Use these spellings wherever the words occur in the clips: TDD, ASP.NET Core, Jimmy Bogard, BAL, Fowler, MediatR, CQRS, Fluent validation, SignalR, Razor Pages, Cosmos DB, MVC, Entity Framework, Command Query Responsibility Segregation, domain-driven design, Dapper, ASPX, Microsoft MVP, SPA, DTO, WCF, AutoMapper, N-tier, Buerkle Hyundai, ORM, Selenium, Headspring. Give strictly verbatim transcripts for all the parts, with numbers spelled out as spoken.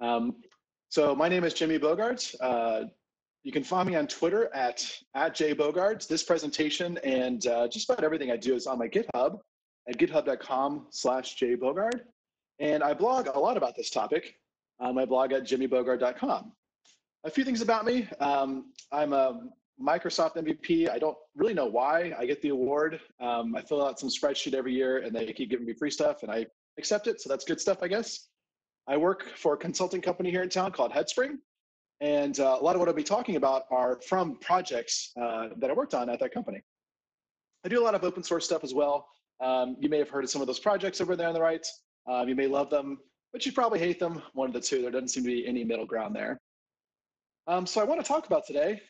Um, so my name is Jimmy Bogard. Uh, you can find me on Twitter at, at jbogard. This presentation and uh, just about everything I do is on my GitHub at github dot com slash jbogard. And I blog a lot about this topic on my blog at jimmy bogard dot com. A few things about me. Um, I'm a Microsoft M V P. I don't really know why I get the award. Um, I fill out some spreadsheet every year and they keep giving me free stuff and I accept it. So that's good stuff, I guess. I work for a consulting company here in town called Headspring. And uh, a lot of what I'll be talking about are from projects uh, that I worked on at that company. I do a lot of open source stuff as well. Um, you may have heard of some of those projects over there on the right. Um, you may love them, but you probably hate them. One of the two. There doesn't seem to be any middle ground there. Um, so I want to talk about today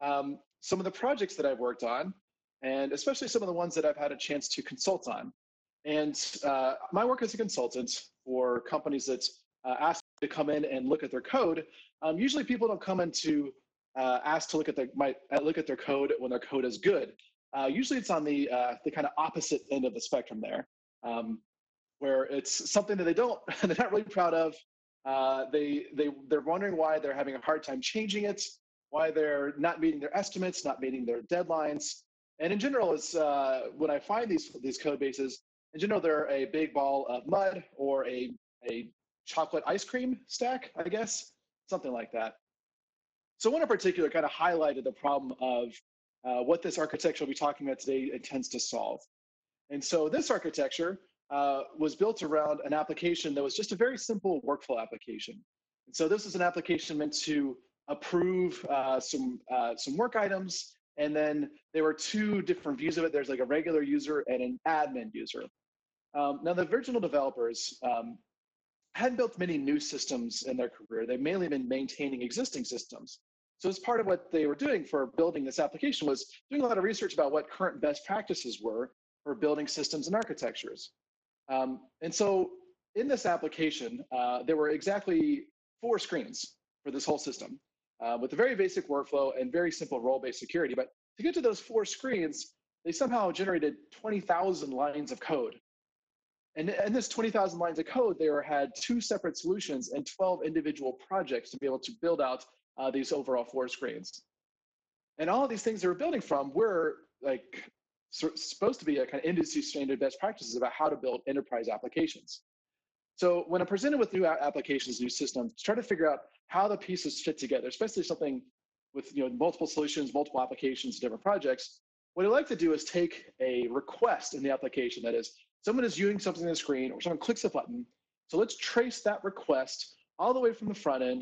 um, some of the projects that I've worked on, and especially some of the ones that I've had a chance to consult on. And uh, my work as a consultant for companies that uh, ask me to come in and look at their code. Um, usually, people don't come in to uh, ask to look at their my, look at their code when their code is good. Uh, usually, it's on the uh, the kind of opposite end of the spectrum there. Um, where it's something that they don't, they're not really proud of. Uh, they, they, they're wondering why they're having a hard time changing it, why they're not meeting their estimates, not meeting their deadlines. And in general, it's, uh, when I find these, these code bases, in general, they're a big ball of mud or a, a chocolate ice cream stack, I guess, something like that. So one in particular kind of highlighted the problem of uh, what this architecture we'll be talking about today intends to solve. And so this architecture Uh, was built around an application that was just a very simple workflow application. And so this is an application meant to approve uh, some uh, some work items, and then there were two different views of it. There's like a regular user and an admin user. Um, now the original developers um, hadn't built many new systems in their career. They've mainly been maintaining existing systems. So as part of what they were doing for building this application was doing a lot of research about what current best practices were for building systems and architectures. Um, and so in this application, uh, there were exactly four screens for this whole system uh, with a very basic workflow and very simple role-based security. But to get to those four screens, they somehow generated twenty thousand lines of code. And in this twenty thousand lines of code, they were, had two separate solutions and twelve individual projects to be able to build out uh, these overall four screens. And all of these things they were building from were like, So it's supposed to be a kind of industry standard best practices about how to build enterprise applications. So when I'm presented with new applications, new systems, try to figure out how the pieces fit together, especially something with you know multiple solutions, multiple applications, different projects. What I like to do is take a request in the application. That is, someone is viewing something on the screen or someone clicks a button. So let's trace that request all the way from the front end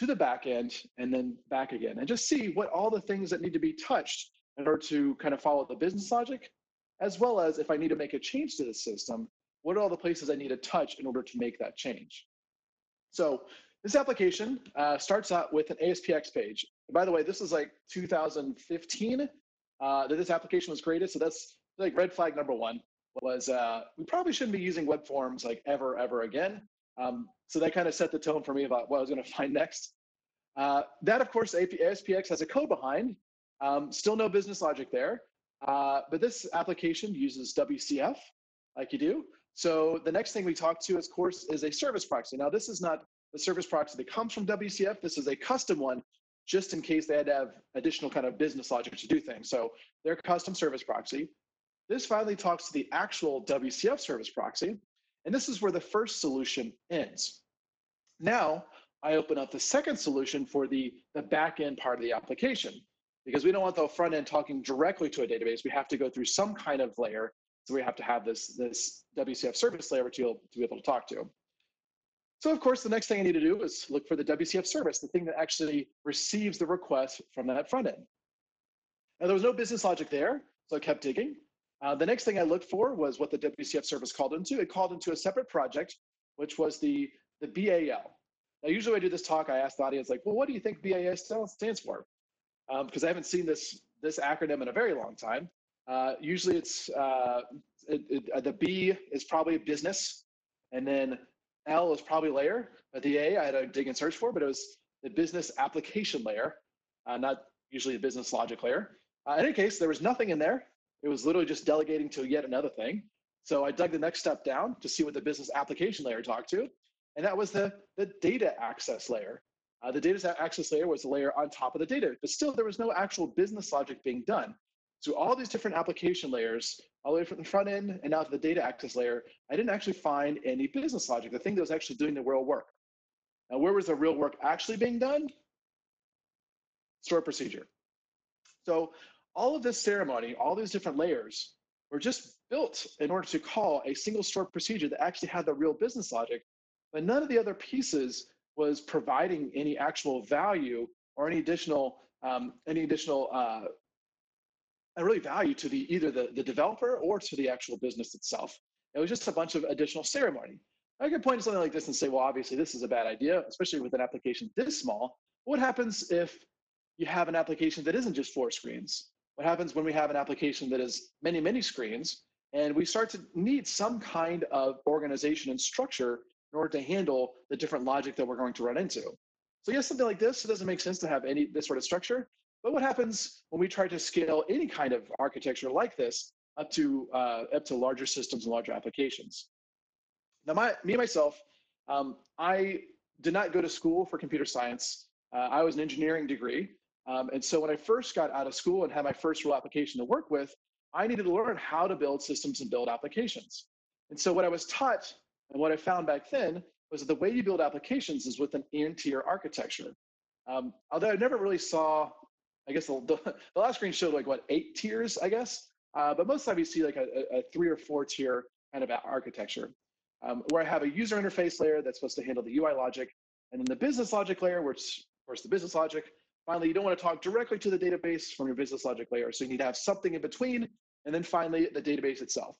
to the back end and then back again and just see what all the things that need to be touched in order to kind of follow the business logic, as well as if I need to make a change to the system, what are all the places I need to touch in order to make that change? So this application uh, starts out with an A S P X page. And by the way, this is like two thousand fifteen uh, that this application was created. So that's like red flag number one was uh, we probably shouldn't be using web forms like ever, ever again. Um, so that kind of set the tone for me about what I was going to find next. Uh, that, of course, A S P X has a code behind. Um, still no business logic there, uh, but this application uses W C F like you do. So the next thing we talk to, of course, is a service proxy. Now, this is not the service proxy that comes from W C F. This is a custom one, just in case they had to have additional kind of business logic to do things. So their custom service proxy. This finally talks to the actual W C F service proxy, and this is where the first solution ends. Now, I open up the second solution for the, the back-end part of the application. Because we don't want the front end talking directly to a database, we have to go through some kind of layer. So we have to have this, this W C F service layer to, to be able to talk to. So of course, the next thing I need to do is look for the W C F service, the thing that actually receives the request from that front end. Now there was no business logic there, so I kept digging. Uh, the next thing I looked for was what the W C F service called into. It called into a separate project, which was the, the B A L. Now usually when I do this talk, I ask the audience like, well, what do you think B A L stands for? Because um, I haven't seen this this acronym in a very long time. Uh, usually it's, uh, it, it, uh, the B is probably business, and then L is probably layer. But the A I had to dig and search for, but it was the business application layer, uh, not usually the business logic layer. Uh, in any case, there was nothing in there. It was literally just delegating to yet another thing. So I dug the next step down to see what the business application layer talked to. and that was the, the data access layer. Uh, the data access layer was a layer on top of the data, but still there was no actual business logic being done. So all these different application layers, all the way from the front end and now to the data access layer, I didn't actually find any business logic, the thing that was actually doing the real work. Now, where was the real work actually being done? Stored procedure. So all of this ceremony, all these different layers were just built in order to call a single stored procedure that actually had the real business logic, but none of the other pieces was providing any actual value or any additional, um, any additional uh, really value to the either the, the developer or to the actual business itself. It was just a bunch of additional ceremony. I could point to something like this and say, well, obviously this is a bad idea, especially with an application this small. What happens if you have an application that isn't just four screens? What happens when we have an application that is many, many screens, and we start to need some kind of organization and structure in order to handle the different logic that we're going to run into? So yes, something like this, it doesn't make sense to have any this sort of structure, but what happens when we try to scale any kind of architecture like this up to, uh, up to larger systems and larger applications? Now, my, me, myself, um, I did not go to school for computer science. Uh, I was an engineering degree. Um, and so when I first got out of school and had my first real application to work with, I needed to learn how to build systems and build applications. And so what I was taught and what I found back then was that the way you build applications is with an N-tier architecture. Um, although I never really saw, I guess the, the, the last screen showed like what, eight tiers, I guess. Uh, but most of the time you see like a, a three or four tier kind of architecture um, where I have a user interface layer that's supposed to handle the U I logic. And then the business logic layer, which of course the business logic. Finally, you don't want to talk directly to the database from your business logic layer. So you need to have something in between. And then finally, the database itself.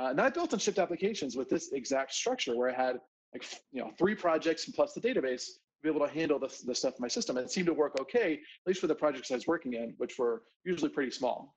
Uh, and I built and shipped applications with this exact structure where I had like, you know, three projects and plus the database to be able to handle the, the stuff in my system. And it seemed to work okay, at least for the projects I was working in, which were usually pretty small.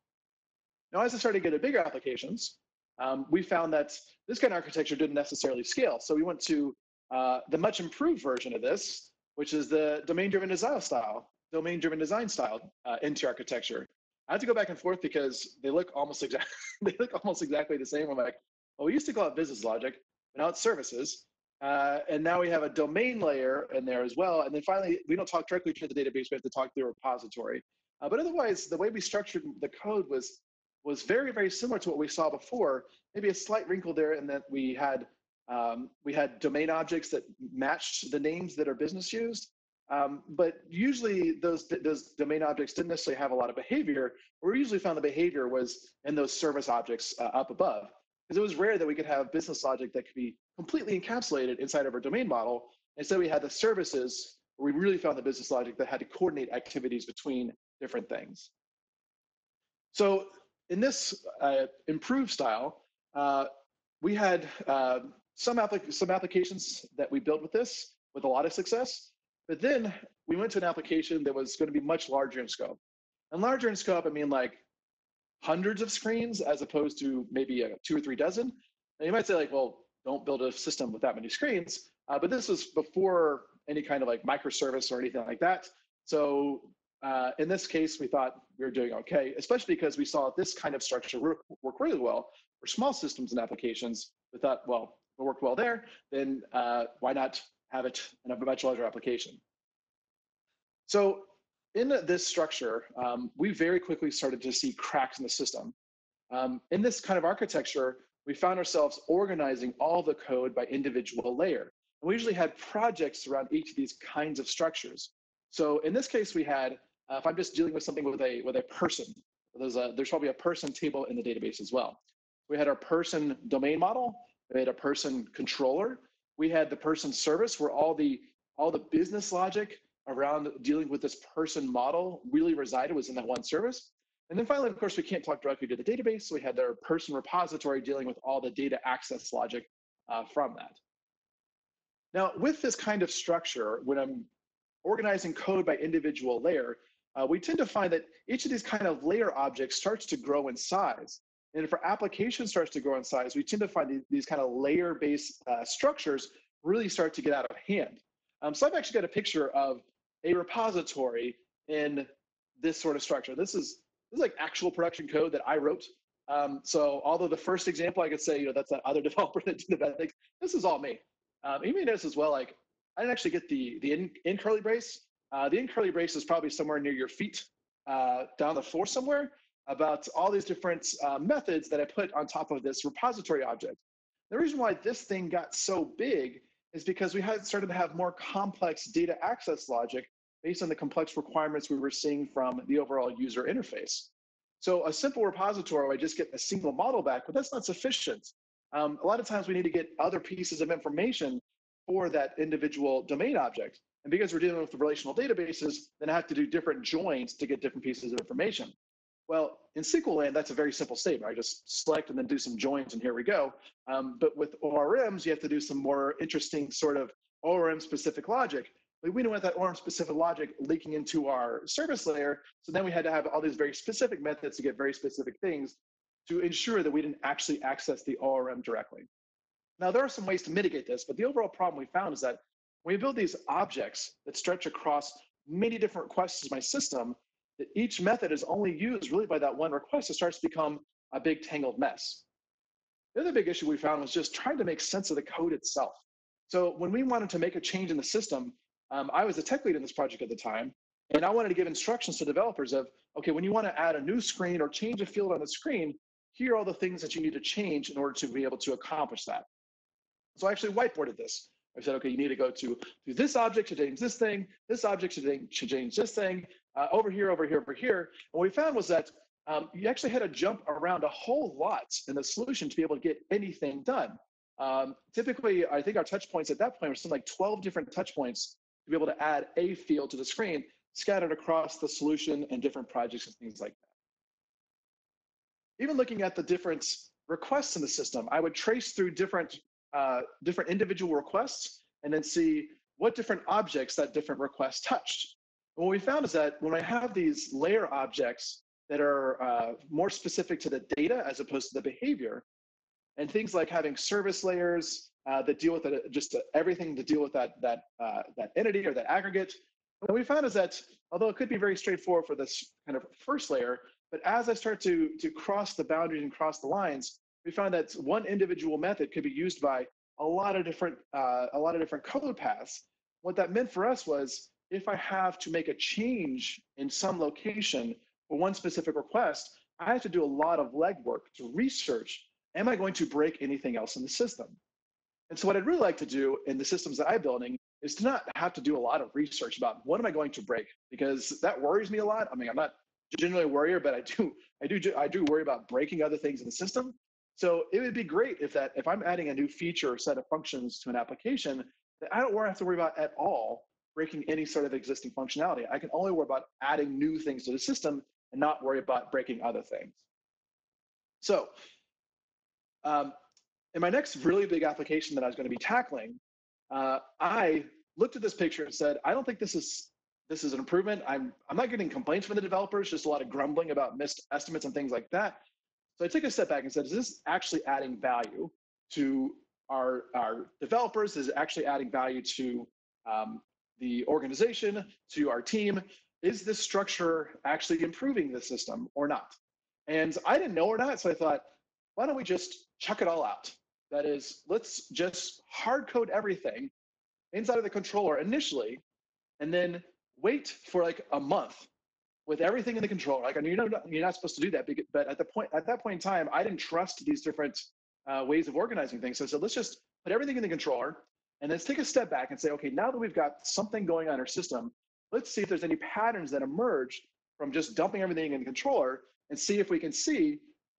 Now, as I started to get to bigger applications, um, we found that this kind of architecture didn't necessarily scale. So we went to uh, the much improved version of this, which is the domain-driven design style. domain-driven design style uh, N-tier architecture. I had to go back and forth because they look almost exactly they look almost exactly the same. I'm like, well, we used to call it business logic, but now it's services, uh, and now we have a domain layer in there as well. And then finally, we don't talk directly to the database; we have to talk through a repository. Uh, but otherwise, the way we structured the code was was very very similar to what we saw before. Maybe a slight wrinkle there in that we had um, we had domain objects that matched the names that our business used. Um, but usually those, those domain objects didn't necessarily have a lot of behavior. We usually found the behavior was in those service objects uh, up above, because it was rare that we could have business logic that could be completely encapsulated inside of our domain model. Instead, we had the services where we really found the business logic that had to coordinate activities between different things. So in this uh, improved style, uh, we had uh, some, applic some applications that we built with this with a lot of success. But then we went to an application that was going to be much larger in scope. And larger in scope, I mean like hundreds of screens as opposed to maybe a two or three dozen. And you might say like, well, don't build a system with that many screens. Uh, but this was before any kind of like microservice or anything like that. So uh, in this case, we thought we were doing okay, especially because we saw this kind of structure work, work really well for small systems and applications. We thought, well, if it worked well there, then uh, why not have it in a much larger application? So in this structure, um, we very quickly started to see cracks in the system. Um, in this kind of architecture, we found ourselves organizing all the code by individual layer. And we usually had projects around each of these kinds of structures. So in this case, we had, uh, if I'm just dealing with something with a, with a person, there's, a, there's probably a person table in the database as well. We had our person domain model, we had a person controller, we had the person service where all the all the business logic around dealing with this person model really resided was in that one service. And then finally, of course, we can't talk directly to the database. So we had their person repository dealing with all the data access logic uh, from that. Now, with this kind of structure, when I'm organizing code by individual layer, uh, we tend to find that each of these kind of layer objects starts to grow in size. And if our application starts to grow in size, we tend to find these kind of layer-based uh, structures really start to get out of hand. Um, so I've actually got a picture of a repository in this sort of structure. This is, this is like actual production code that I wrote. Um, so although the first example I could say, you know, that's that other developer that did the bad things, this is all me. Um, you may notice as well, like, I didn't actually get the, the in, in curly brace. Uh, the in curly brace is probably somewhere near your feet, uh, down the floor somewhere, about all these different uh, methods that I put on top of this repository object. The reason why this thing got so big is because we had started to have more complex data access logic based on the complex requirements we were seeing from the overall user interface. So a simple repository, I just get a single model back, but that's not sufficient. Um, a lot of times we need to get other pieces of information for that individual domain object. And because we're dealing with the relational databases, then I have to do different joins to get different pieces of information. Well, in S Q L land, that's a very simple statement. I just select and then do some joins and here we go. Um, but with O R Ms, you have to do some more interesting sort of O R M-specific logic. But we didn't want that O R M-specific logic leaking into our service layer, so then we had to have all these very specific methods to get very specific things to ensure that we didn't actually access the O R M directly. Now, there are some ways to mitigate this, but the overall problem we found is that when we build these objects that stretch across many different requests in my system, that each method is only used really by that one request, it starts to become a big tangled mess. The other big issue we found was just trying to make sense of the code itself. So when we wanted to make a change in the system, um, I was a tech lead in this project at the time, and I wanted to give instructions to developers of, okay, when you want to add a new screen or change a field on the screen, here are all the things that you need to change in order to be able to accomplish that. So I actually whiteboarded this. I said, okay, you need to go to, to this object to change this thing, this object to change this thing, uh, over here, over here, over here. And what we found was that um, you actually had to jump around a whole lot in the solution to be able to get anything done. Um, typically, I think our touch points at that point were something like twelve different touch points to be able to add a field to the screen scattered across the solution and different projects and things like that. Even looking at the different requests in the system, I would trace through different Uh, different individual requests and then see what different objects that different request touched. And what we found is that when I have these layer objects that are uh, more specific to the data as opposed to the behavior, and things like having service layers uh, that deal with the, just the, everything to deal with that, that, uh, that entity or that aggregate, what we found is that although it could be very straightforward for this kind of first layer, but as I start to, to cross the boundaries and cross the lines, we found that one individual method could be used by a lot of different uh, a lot of different code paths. What that meant for us was if I have to make a change in some location for one specific request, I have to do a lot of legwork to research, am I going to break anything else in the system? And so what I'd really like to do in the systems that I'm building is to not have to do a lot of research about what am I going to break, because that worries me a lot. I mean, I'm not generally a worrier, but I do, I do, I do worry about breaking other things in the system. So it would be great if that if I'm adding a new feature or set of functions to an application that I don't have to worry about at all breaking any sort of existing functionality. I can only worry about adding new things to the system and not worry about breaking other things. So um, in my next really big application that I was going to be tackling, uh, I looked at this picture and said, I don't think this is this is an improvement. I'm I'm not getting complaints from the developers, just a lot of grumbling about missed estimates and things like that. So I took a step back and said, is this actually adding value to our, our developers? Is it actually adding value to um, the organization, to our team? Is this structure actually improving the system or not? And I didn't know or not, so I thought, why don't we just chuck it all out? That is, let's just hard code everything inside of the controller initially, and then wait for like a month with everything in the controller. Like, I mean, you're not, you're not supposed to do that, but at the point, at that point in time, I didn't trust these different uh, ways of organizing things. So I said, let's just put everything in the controller and let's take a step back and say, okay, now that we've got something going on in our system, let's see if there's any patterns that emerge from just dumping everything in the controller and see if we can see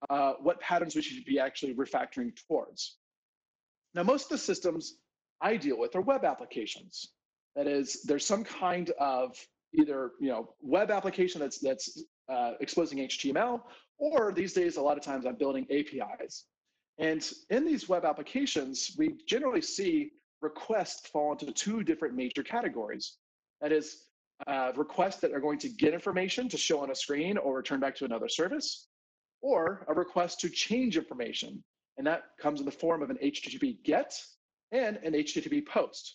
uh, what patterns we should be actually refactoring towards. Now, most of the systems I deal with are web applications. That is, there's some kind of either you know web application that's that's uh, exposing H T M L, or these days a lot of times I'm building A P Is. And in these web applications, we generally see requests fall into two different major categories. That is, uh, requests that are going to get information to show on a screen or return back to another service, or a request to change information, and that comes in the form of an H T T P GET and an H T T P POST.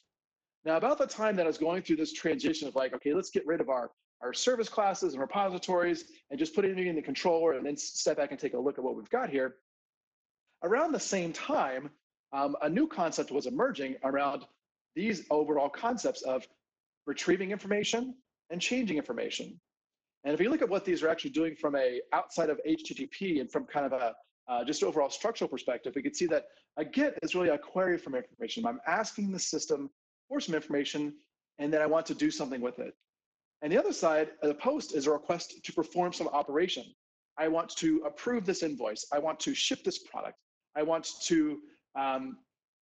Now, about the time that I was going through this transition of like, okay, let's get rid of our, our service classes and repositories and just put it in the controller and then step back and take a look at what we've got here. Around the same time, um, a new concept was emerging around these overall concepts of retrieving information and changing information. And if you look at what these are actually doing from a outside of H T T P and from kind of a uh, just overall structural perspective, we could see that a GET is really a query from information. I'm asking the system for some information, and then I want to do something with it. And the other side of the POST is a request to perform some operation. I want to approve this invoice. I want to ship this product. I want to um,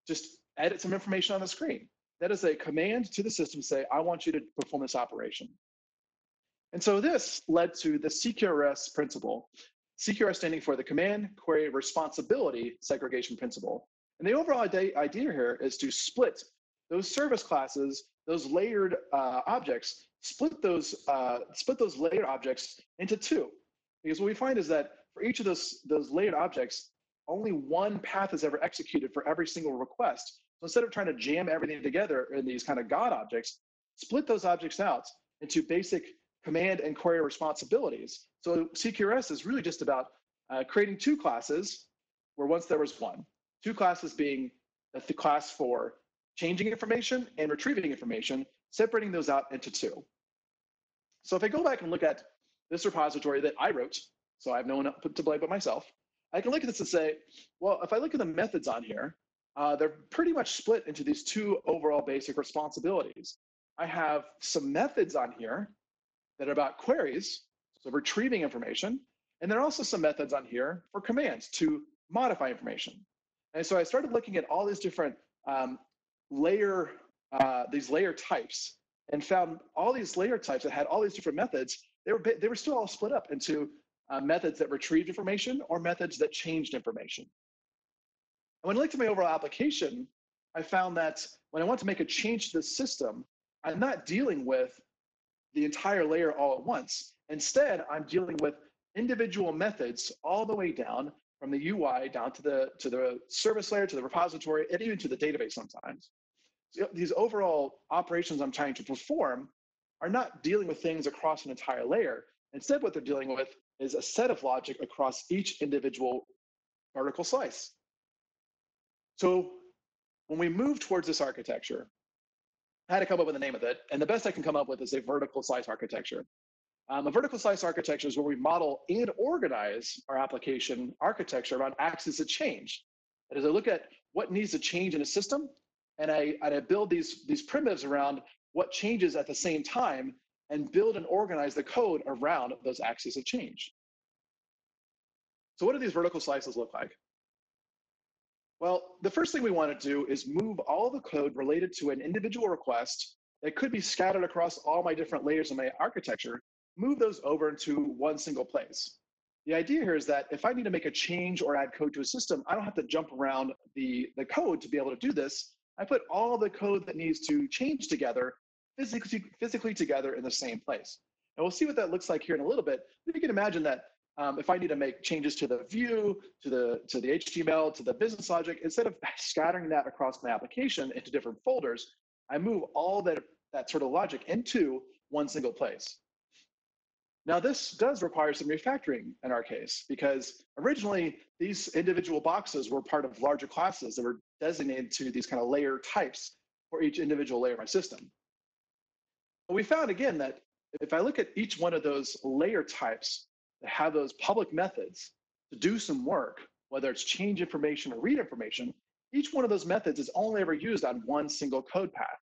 just edit some information on the screen. That is a command to the system to say, I want you to perform this operation. And so this led to the C Q R S principle, C Q R S standing for the Command Query Responsibility Segregation Principle. And the overall idea here is to split those service classes, those layered uh, objects, split those uh, split those layered objects into two. Because what we find is that for each of those, those layered objects, only one path is ever executed for every single request. So instead of trying to jam everything together in these kind of God objects, split those objects out into basic command and query responsibilities. So C Q R S is really just about uh, creating two classes where once there was one. Two classes being the class for changing information and retrieving information, separating those out into two. So if I go back and look at this repository that I wrote, so I have no one to blame but myself, I can look at this and say, well, if I look at the methods on here, uh, they're pretty much split into these two overall basic responsibilities. I have some methods on here that are about queries, so retrieving information, and there are also some methods on here for commands to modify information. And so I started looking at all these different um, layer, uh, these layer types, and found all these layer types that had all these different methods. They were they were still all split up into uh, methods that retrieved information or methods that changed information. And when I looked at my overall application, I found that when I want to make a change to the system, I'm not dealing with the entire layer all at once. Instead, I'm dealing with individual methods all the way down from the U I down to the to the service layer, to the repository, and even to the database sometimes. So these overall operations I'm trying to perform are not dealing with things across an entire layer. Instead, what they're dealing with is a set of logic across each individual vertical slice. So when we move towards this architecture, I had to come up with a name of it, and the best I can come up with is a vertical slice architecture. Um, a vertical slice architecture is where we model and organize our application architecture around axes of change. That is, I look at what needs to change in a system, and I, and I build these, these primitives around what changes at the same time, and build and organize the code around those axes of change. So what do these vertical slices look like? Well, the first thing we want to do is move all the code related to an individual request that could be scattered across all my different layers of my architecture, move those over into one single place. The idea here is that if I need to make a change or add code to a system, I don't have to jump around the, the code to be able to do this. I put all the code that needs to change together, physically, physically together in the same place. And we'll see what that looks like here in a little bit. But you can imagine that Um, if I need to make changes to the view, to the to the H T M L, to the business logic, instead of scattering that across my application into different folders, I move all that, that sort of logic into one single place. Now, this does require some refactoring in our case, because originally these individual boxes were part of larger classes that were designated to these kind of layer types for each individual layer of my system. But we found, again, that if I look at each one of those layer types, have those public methods to do some work, whether it's change information or read information, each one of those methods is only ever used on one single code path.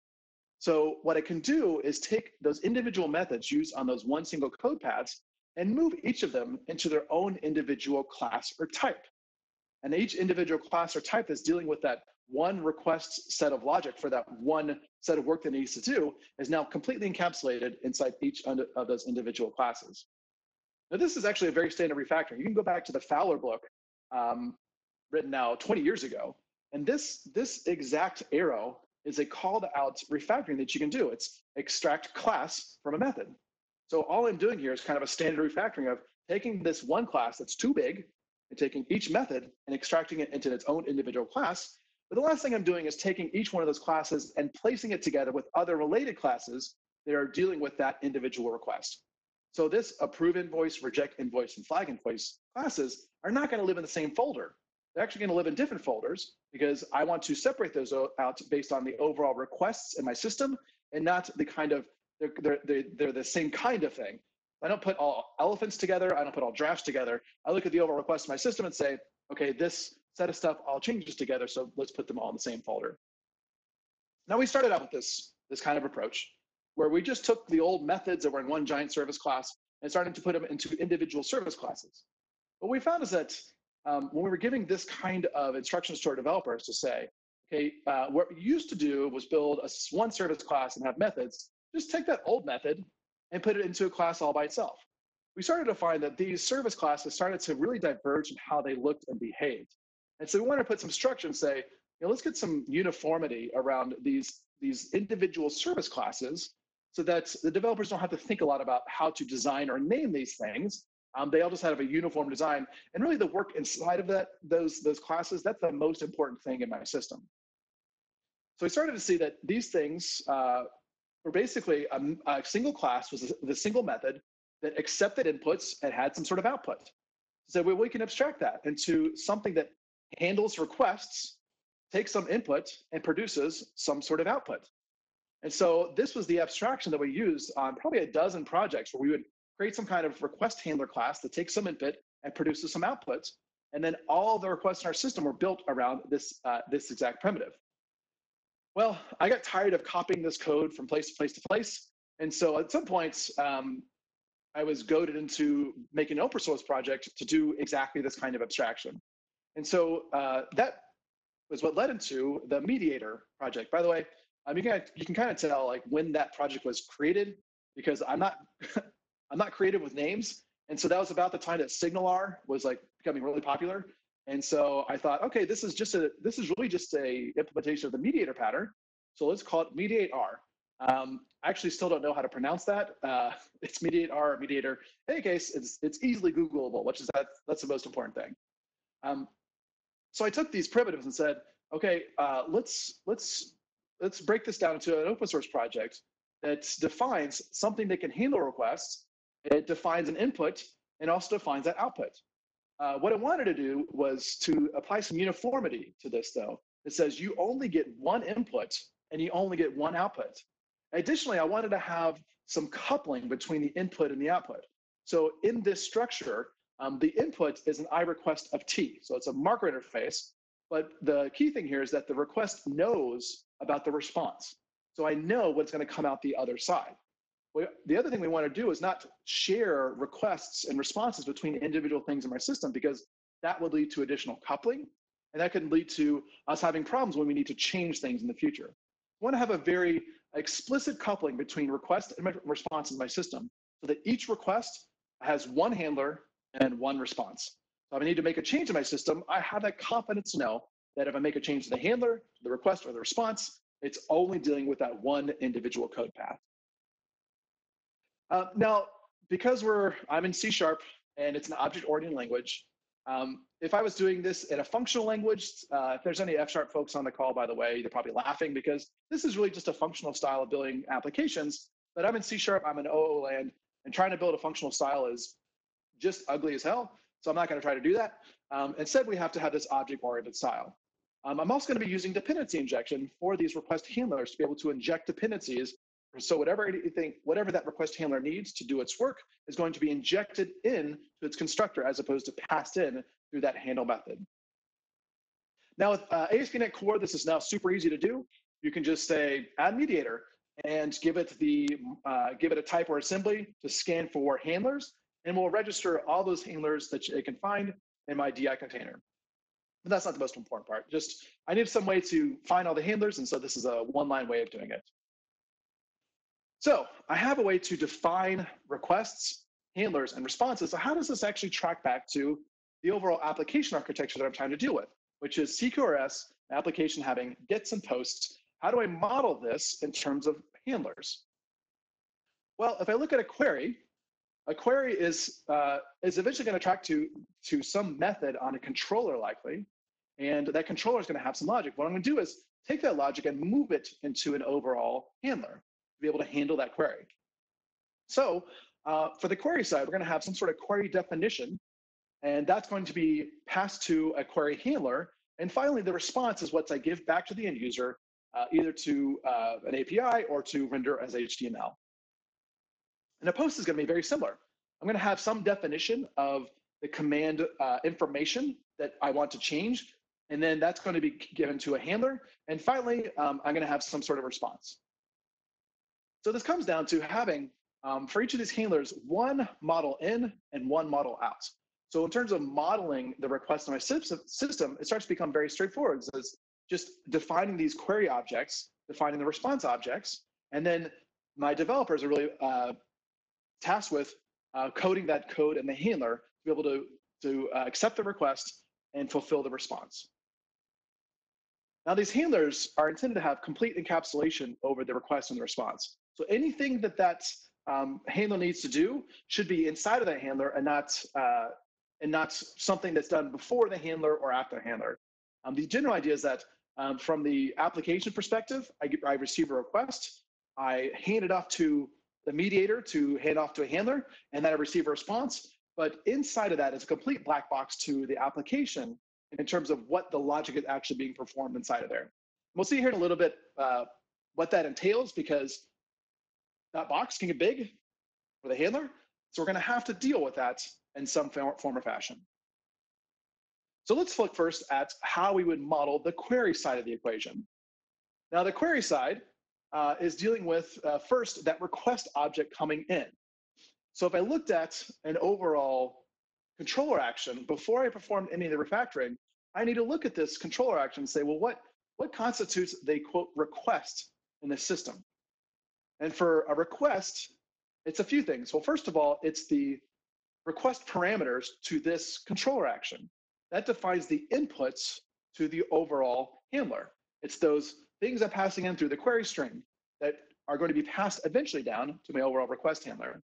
So what I can do is take those individual methods used on those one single code paths and move each of them into their own individual class or type. And each individual class or type is dealing with that one request set of logic for that one set of work that it needs to do is now completely encapsulated inside each of those individual classes. Now, this is actually a very standard refactoring. You can go back to the Fowler book um, written now twenty years ago. And this, this exact arrow is a called out refactoring that you can do. It's extract class from a method. So all I'm doing here is kind of a standard refactoring of taking this one class that's too big and taking each method and extracting it into its own individual class. But the last thing I'm doing is taking each one of those classes and placing it together with other related classes that are dealing with that individual request. So this approve invoice, reject invoice, and flag invoice classes are not going to live in the same folder. They're actually going to live in different folders because I want to separate those out based on the overall requests in my system and not the kind of, they're, they're, they're, they're the same kind of thing. I don't put all elephants together. I don't put all giraffes together. I look at the overall request in my system and say, okay, this set of stuff, I'll change this together. So let's put them all in the same folder. Now we started out with this, this kind of approach where we just took the old methods that were in one giant service class and started to put them into individual service classes. What we found is that um, when we were giving this kind of instructions to our developers to say, okay, uh, what we used to do was build a one service class and have methods, just take that old method and put it into a class all by itself. We started to find that these service classes started to really diverge in how they looked and behaved. And so we wanted to put some structure and say, you know, let's get some uniformity around these, these individual service classes so that the developers don't have to think a lot about how to design or name these things. Um, they all just have a uniform design. And really the work inside of that, those, those classes, that's the most important thing in my system. So we started to see that these things uh, were basically a, a single class was the single method that accepted inputs and had some sort of output. So we, we can abstract that into something that handles requests, takes some input, and produces some sort of output. And so this was the abstraction that we used on probably a dozen projects where we would create some kind of request handler class that takes some input and produces some output. And then all the requests in our system were built around this, uh, this exact primitive. Well, I got tired of copying this code from place to place to place. And so at some points, um, I was goaded into making an open source project to do exactly this kind of abstraction. And so uh, that was what led into the MediatR project. By the way, Um, you can you can kind of tell like when that project was created because I'm not I'm not creative with names, and so that was about the time that SignalR was like becoming really popular, and so I thought, okay, this is just a this is really just a implementation of the MediatR pattern, so let's call it MediatR. Um, I actually still don't know how to pronounce that. Uh, it's MediatR or MediatR. In any case, it's it's easily Googleable, which is that that's the most important thing. Um, so I took these primitives and said, okay, uh, let's let's Let's break this down into an open source project that defines something that can handle requests. It defines an input and also defines that output. Uh, what I wanted to do was to apply some uniformity to this, though. It says you only get one input and you only get one output. Additionally, I wanted to have some coupling between the input and the output. So in this structure, um, the input is an I request of T. So it's a marker interface. But the key thing here is that the request knows about the response. So I know what's going to come out the other side. We, the other thing we want to do is not share requests and responses between individual things in my system, because that would lead to additional coupling. And that can lead to us having problems when we need to change things in the future. We want to have a very explicit coupling between request and response in my system so that each request has one handler and one response. So if I need to make a change in my system, I have that confidence to know that if I make a change to the handler, the request, or the response, it's only dealing with that one individual code path. Uh, now, because we're I'm in C sharp and it's an object-oriented language, um, if I was doing this in a functional language, uh, if there's any F sharp folks on the call, by the way, they're probably laughing because this is really just a functional style of building applications. But I'm in C sharp, I'm in O O land, and trying to build a functional style is just ugly as hell. So I'm not going to try to do that. Um, instead, we have to have this object-oriented style. Um, I'm also going to be using dependency injection for these request handlers to be able to inject dependencies. So whatever anything, whatever that request handler needs to do its work is going to be injected into its constructor as opposed to passed in through that handle method. Now with uh, A S P dot NET Core, this is now super easy to do. You can just say add MediatR and give it the uh, give it a type or assembly to scan for handlers, and we'll register all those handlers that it can find in my D I container. But that's not the most important part. Just, I need some way to find all the handlers, and so this is a one-line way of doing it. So I have a way to define requests, handlers, and responses. So how does this actually track back to the overall application architecture that I'm trying to deal with, which is C Q R S, an application having gets and posts? How do I model this in terms of handlers? Well, if I look at a query, a query is uh, is eventually going to track to to some method on a controller likely, and that controller is going to have some logic. What I'm going to do is take that logic and move it into an overall handler to be able to handle that query. So uh, for the query side, we're going to have some sort of query definition And that's going to be passed to a query handler. And finally, the response is what I give back to the end user, uh, either to uh, an A P I or to render as H T M L. And a post is going to be very similar. I'm going to have some definition of the command uh, information that I want to change. And then that's going to be given to a handler. And finally, um, I'm going to have some sort of response. So this comes down to having, um, for each of these handlers, one model in and one model out. So in terms of modeling the request in my system, it starts to become very straightforward. So it's just defining these query objects, defining the response objects, and then my developers are really uh, tasked with uh, coding that code in the handler to be able to, to uh, accept the request and fulfill the response. Now, these handlers are intended to have complete encapsulation over the request and the response. So anything that that um, handler needs to do should be inside of that handler and not uh, and not something that's done before the handler or after the handler. Um, the general idea is that um, from the application perspective, I, I receive a request, I hand it off to the mediator to hand off to a handler, and then I receive a response. But inside of that is a complete black box to the application in terms of what the logic is actually being performed inside of there. We'll see here in a little bit uh, what that entails, because that box can get big for the handler. So we're going to have to deal with that in some form or fashion. So let's look first at how we would model the query side of the equation. Now, the query side uh, is dealing with uh, first that request object coming in. So if I looked at an overall controller action before I performed any of the refactoring, I need to look at this controller action and say, well, what, what constitutes the quote request in the system? And for a request, it's a few things. Well, first of all, it's the request parameters to this controller action. That defines the inputs to the overall handler. It's those things I'm passing in through the query string that are going to be passed eventually down to my overall request handler.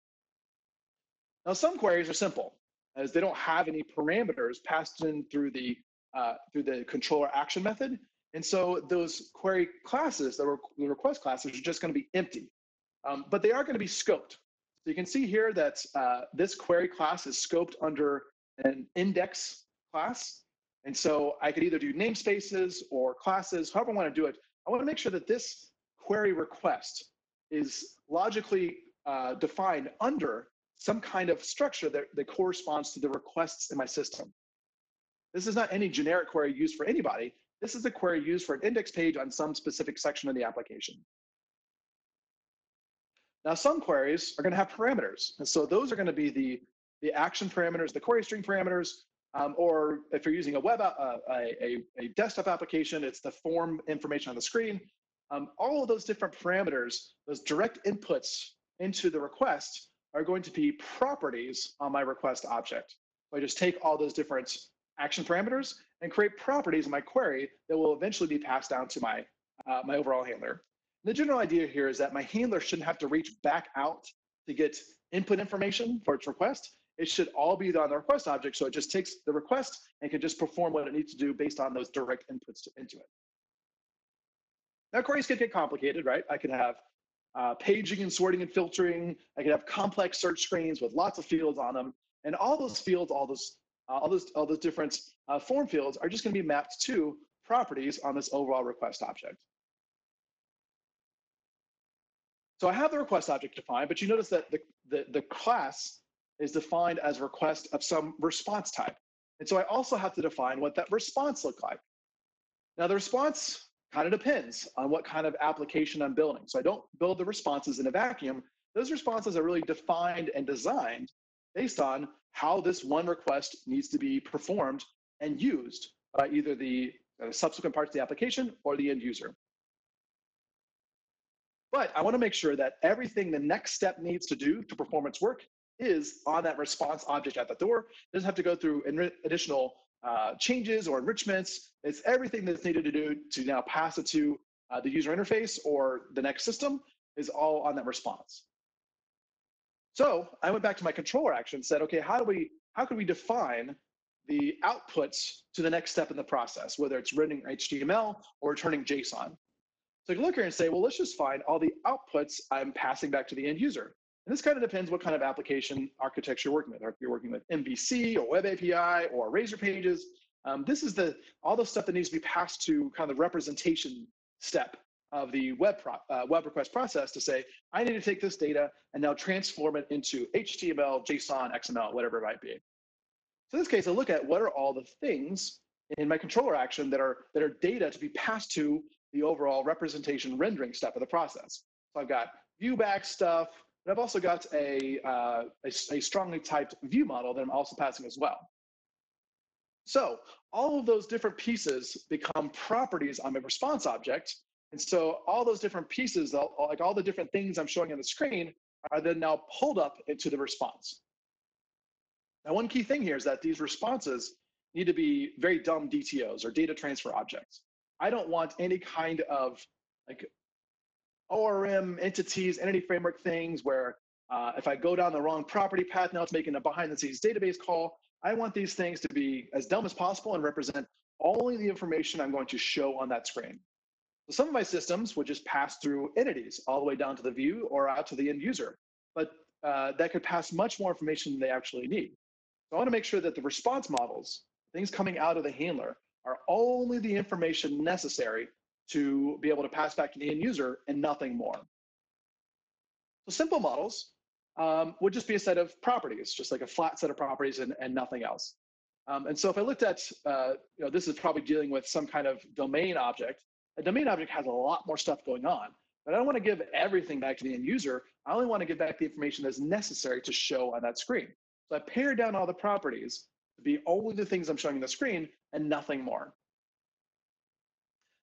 Now, some queries are simple, as they don't have any parameters passed in through the uh, through the controller action method, and so those query classes, the, re the request classes, are just going to be empty. Um, but they are going to be scoped. So you can see here that uh, this query class is scoped under an index class, and so I could either do namespaces or classes, however I want to do it. I want to make sure that this query request is logically uh, defined under some kind of structure that, that corresponds to the requests in my system. This is not any generic query used for anybody. This is a query used for an index page on some specific section of the application. Now, some queries are going to have parameters. And so those are going to be the, the action parameters, the query string parameters, um, or if you're using a web, uh, a, a, a desktop application, it's the form information on the screen. Um, all of those different parameters, those direct inputs into the request, are going to be properties on my request object. So I just take all those different action parameters and create properties in my query that will eventually be passed down to my, uh, my overall handler. And the general idea here is that my handler shouldn't have to reach back out to get input information for its request. It should all be on the request object, so it just takes the request and can just perform what it needs to do based on those direct inputs to, into it. Now, queries could get complicated, right? I could have Uh, paging and sorting and filtering. I could have complex search screens with lots of fields on them, and all those fields, all those, uh, all those, all those different uh, form fields are just going to be mapped to properties on this overall request object. So I have the request object defined, but you notice that the the, the class is defined as request of some response type, and so I also have to define what that response looks like. Now, the response kind of depends on what kind of application I'm building. So I don't build the responses in a vacuum. Those responses are really defined and designed based on how this one request needs to be performed and used by either the uh, subsequent parts of the application or the end user. But I want to make sure that everything the next step needs to do to perform its work is on that response object at the door. It doesn't have to go through additional Uh, changes or enrichments. It's everything that's needed to do to now pass it to uh, the user interface or the next system is all on that response. So I went back to my controller action and said, okay, how do we, how can we define the outputs to the next step in the process, whether it's rendering H T M L or returning JSON? So I can look here and say, well, let's just find all the outputs I'm passing back to the end user. And this kind of depends what kind of application architecture you're working with. If you're working with M V C or Web A P I or Razor Pages, um, this is the all the stuff that needs to be passed to kind of the representation step of the web pro, uh, web request process to say, I need to take this data and now transform it into H T M L, JSON, X M L, whatever it might be. So in this case, I look at what are all the things in my controller action that are that are data to be passed to the overall representation rendering step of the process. So I've got view back stuff, but I've also got a, uh, a, a strongly typed view model that I'm also passing as well. So all of those different pieces become properties on my response object. And so all those different pieces, like all the different things I'm showing on the screen, are then now pulled up into the response. Now, one key thing here is that these responses need to be very dumb D T Os or data transfer objects. I don't want any kind of like O R M entities, entity framework things where uh, if I go down the wrong property path, now it's making a behind the scenes database call. I want these things to be as dumb as possible and represent only the information I'm going to show on that screen. So some of my systems would just pass through entities all the way down to the view or out to the end user, but uh, that could pass much more information than they actually need. So I want to make sure that the response models, things coming out of the handler, are only the information necessary to be able to pass back to the end user and nothing more. So simple models um, would just be a set of properties, just like a flat set of properties and, and nothing else. Um, and so if I looked at, uh, you know, this is probably dealing with some kind of domain object. A domain object has a lot more stuff going on, but I don't want to give everything back to the end user. I only want to give back the information that's necessary to show on that screen. So I pare down all the properties to be only the things I'm showing on the screen and nothing more.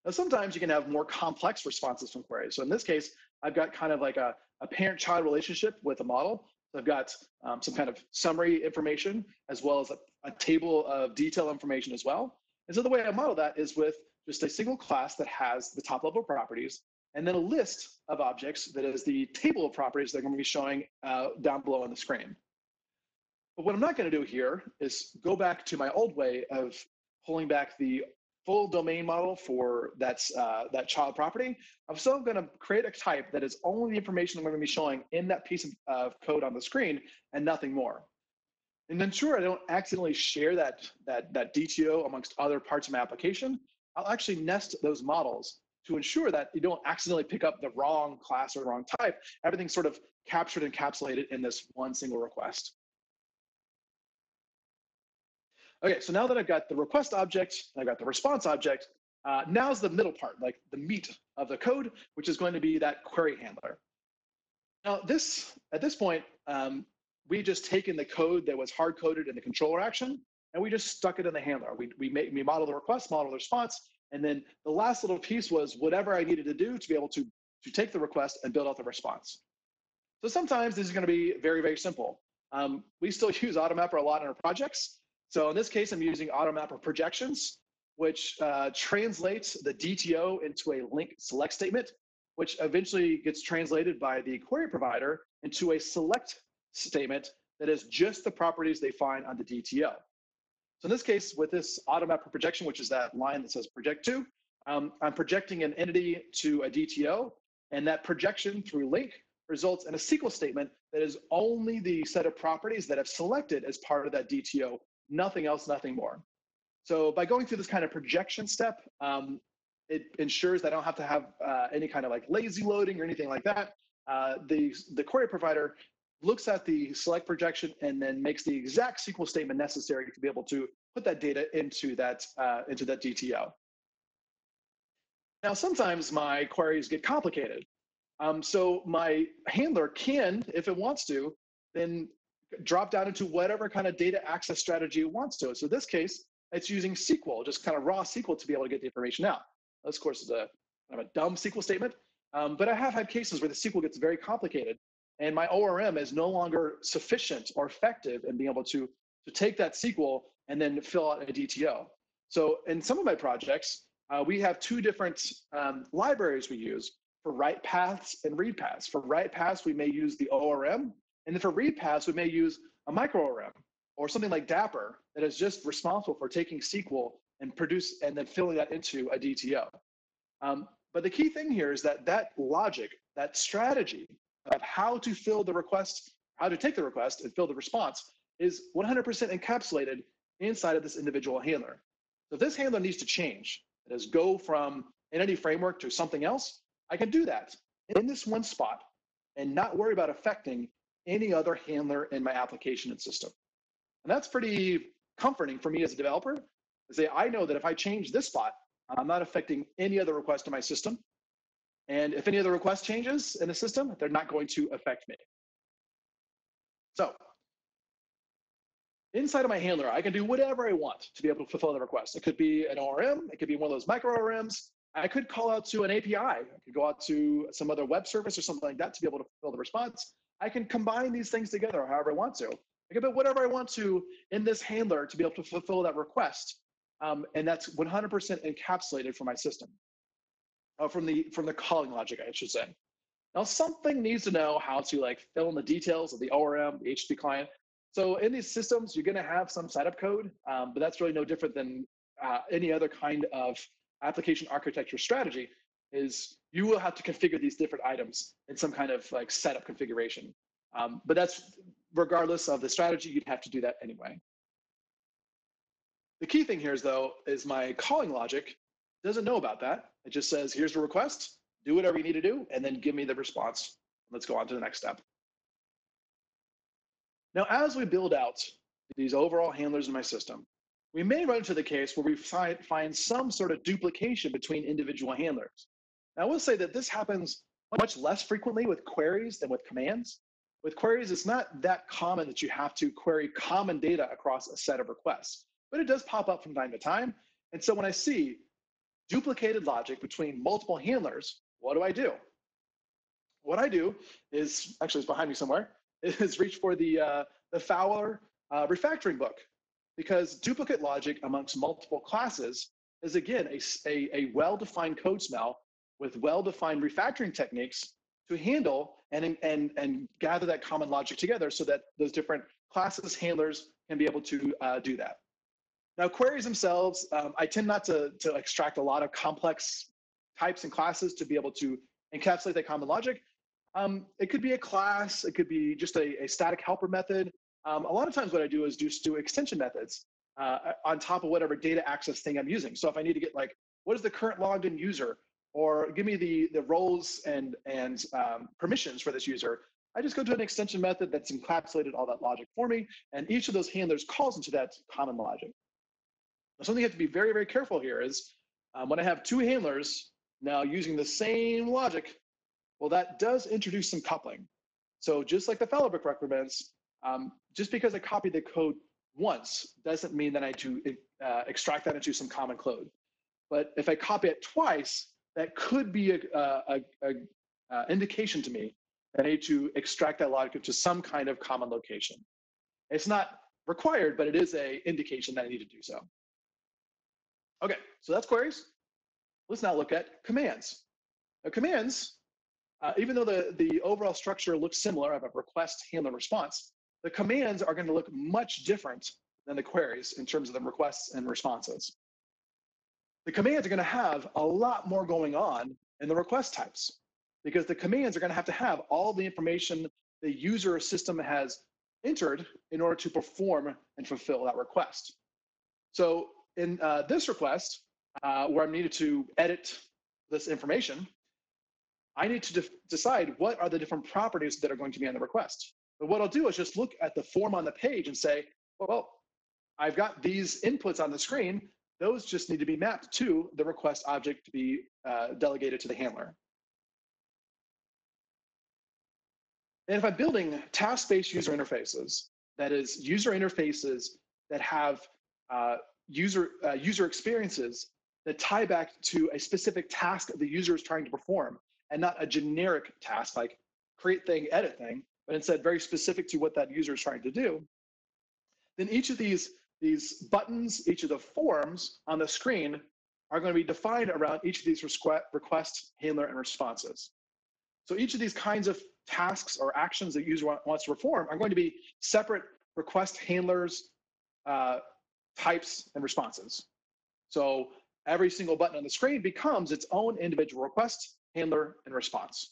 Now, sometimes you can have more complex responses from queries. So in this case, I've got kind of like a, a parent-child relationship with a model. So I've got um, some kind of summary information as well as a, a table of detailed information as well. And so the way I model that is with just a single class that has the top-level properties and then a list of objects that is the table of properties that I'm going to be showing uh, down below on the screen. But what I'm not going to do here is go back to my old way of pulling back the full domain model for that's, uh, that child property. I'm still going to create a type that is only the information I'm going to be showing in that piece of, of code on the screen and nothing more. And then sure, I don't accidentally share that, that, that D T O amongst other parts of my application. I'll actually nest those models to ensure that you don't accidentally pick up the wrong class or the wrong type. Everything's sort of captured and encapsulated in this one single request. Okay, so now that I've got the request object, I've got the response object, uh, now's the middle part, like the meat of the code, which is going to be that query handler. Now this, at this point, um, we've just taken the code that was hard coded in the controller action, and we just stuck it in the handler. We, we, made, we modeled the request, modeled the response, and then the last little piece was whatever I needed to do to be able to, to take the request and build out the response. So sometimes this is gonna be very, very simple. Um, we still use AutoMapper a lot in our projects. So in this case, I'm using AutoMapper projections, which uh, translates the D T O into a link select statement, which eventually gets translated by the query provider into a select statement that is just the properties they find on the D T O. So in this case, with this AutoMapper projection, which is that line that says project to, um, I'm projecting an entity to a D T O, and that projection through link results in a S Q L statement that is only the set of properties that I've selected as part of that D T O, nothing else, nothing more. So by going through this kind of projection step, um, it ensures that I don't have to have uh, any kind of like lazy loading or anything like that. Uh, the, the query provider looks at the select projection and then makes the exact S Q L statement necessary to be able to put that data into that, uh, into that D T O. Now, sometimes my queries get complicated. Um, so my handler can, if it wants to, then drop down into whatever kind of data access strategy it wants to. So in this case, it's using S Q L, just kind of raw S Q L to be able to get the information out. This, of course, is a, kind of a dumb S Q L statement, um, but I have had cases where the S Q L gets very complicated. And my O R M is no longer sufficient or effective in being able to, to take that S Q L and then fill out a D T O. So in some of my projects, uh, we have two different um, libraries we use for write paths and read paths. For write paths, we may use the O R M. And then for read paths, we may use a micro O R M or something like Dapper that is just responsible for taking S Q L and produce and then filling that into a D T O. Um, but the key thing here is that that logic, that strategy, of how to fill the request, how to take the request and fill the response is one hundred percent encapsulated inside of this individual handler. So this handler needs to change. It is go from Entity Framework to something else. I can do that in this one spot and not worry about affecting any other handler in my application and system. And that's pretty comforting for me as a developer to say, I know that if I change this spot, I'm not affecting any other request in my system. And if any other request changes in the system, they're not going to affect me. So inside of my handler, I can do whatever I want to be able to fulfill the request. It could be an O R M. It could be one of those micro O R Ms. I could call out to an A P I. I could go out to some other web service or something like that to be able to fulfill the response. I can combine these things together however I want to. I can put whatever I want to in this handler to be able to fulfill that request. Um, and that's one hundred percent encapsulated for my system. Uh, from the from the calling logic, I should say. Now, something needs to know how to like fill in the details of the O R M, the H T T P client. So in these systems, you're going to have some setup code, um, but that's really no different than uh, any other kind of application architecture strategy. Is you will have to configure these different items in some kind of like setup configuration. Um, but that's regardless of the strategy, you'd have to do that anyway. The key thing here is though is my calling logic doesn't know about that. It just says, here's the request, do whatever you need to do, and then give me the response. Let's go on to the next step. Now, as we build out these overall handlers in my system, we may run into the case where we find some sort of duplication between individual handlers. Now, I will say that this happens much less frequently with queries than with commands. With queries, it's not that common that you have to query common data across a set of requests, but it does pop up from time to time. And so when I see duplicated logic between multiple handlers, what do I do? What I do is, actually it's behind me somewhere, is reach for the, uh, the Fowler uh, refactoring book, because duplicate logic amongst multiple classes is again a, a, a well-defined code smell with well-defined refactoring techniques to handle and, and, and gather that common logic together so that those different classes, handlers can be able to uh, do that. Now, queries themselves, um, I tend not to, to extract a lot of complex types and classes to be able to encapsulate that common logic. Um, it could be a class, it could be just a, a static helper method. Um, a lot of times what I do is just do extension methods uh, on top of whatever data access thing I'm using. So if I need to get like, what is the current logged in user? Or give me the, the roles and, and um, permissions for this user. I just go to an extension method that's encapsulated all that logic for me. And each of those handlers calls into that common logic. Something you have to be very, very careful here is um, when I have two handlers now using the same logic, well, that does introduce some coupling. So just like the Fowler book recommends, um, just because I copied the code once doesn't mean that I to uh, extract that into some common code. But if I copy it twice, that could be a, a, a, a indication to me that I need to extract that logic to some kind of common location. It's not required, but it is an indication that I need to do so. Okay, so that's queries. Let's now look at commands. Now, commands, uh, even though the, the overall structure looks similar, I have a request, handler, response, the commands are going to look much different than the queries in terms of the requests and responses. The commands are going to have a lot more going on in the request types, because the commands are going to have to have all the information the user or system has entered in order to perform and fulfill that request. So in uh, this request, uh, where I'm needed to edit this information, I need to de decide what are the different properties that are going to be on the request. But what I'll do is just look at the form on the page and say, well, I've got these inputs on the screen. Those just need to be mapped to the request object to be uh, delegated to the handler. And if I'm building task-based user interfaces, that is user interfaces that have uh, user uh, user experiences that tie back to a specific task the user is trying to perform, and not a generic task like create thing, edit thing, but instead very specific to what that user is trying to do, then each of these, these buttons, each of the forms on the screen are going to be defined around each of these request, handler, and responses. So each of these kinds of tasks or actions that user wants to perform are going to be separate request handlers, uh, types, and responses. So every single button on the screen becomes its own individual request, handler, and response.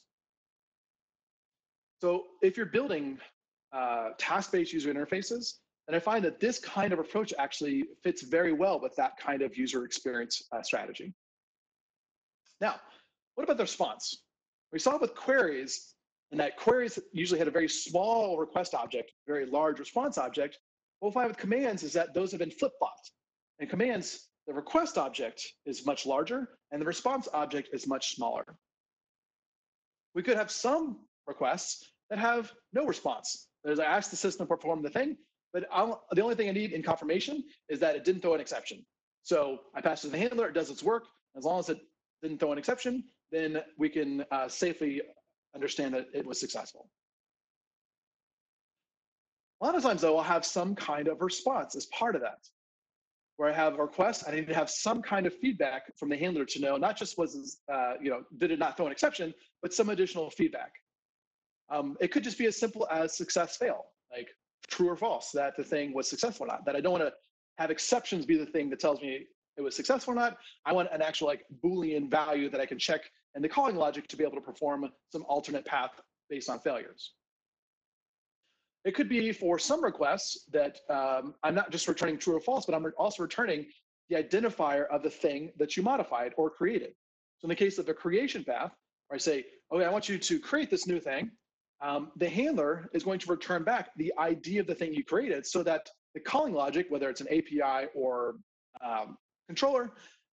So if you're building uh, task-based user interfaces, then I find that this kind of approach actually fits very well with that kind of user experience uh, strategy. Now, what about the response? We saw with queries, and that queries usually had a very small request object, very large response object. What we find with commands is that those have been flip-flopped. In commands, the request object is much larger and the response object is much smaller. We could have some requests that have no response. There's I asked the system to perform the thing, but I'll, the only thing I need in confirmation is that it didn't throw an exception. So I pass it to the handler, it does its work. As long as it didn't throw an exception, then we can uh, safely understand that it was successful. A lot of times though, I'll have some kind of response as part of that. Where I have a request, I need to have some kind of feedback from the handler to know not just was, uh, you know, did it not throw an exception, but some additional feedback. Um, it could just be as simple as success fail, like true or false, that the thing was successful or not, that I don't want to have exceptions be the thing that tells me it was successful or not. I want an actual like Boolean value that I can check in the calling logic to be able to perform some alternate path based on failures. It could be for some requests that um, I'm not just returning true or false, but I'm also returning the identifier of the thing that you modified or created. So in the case of a creation path, where I say, okay, I want you to create this new thing, um, the handler is going to return back the I D of the thing you created so that the calling logic, whether it's an A P I or um, controller,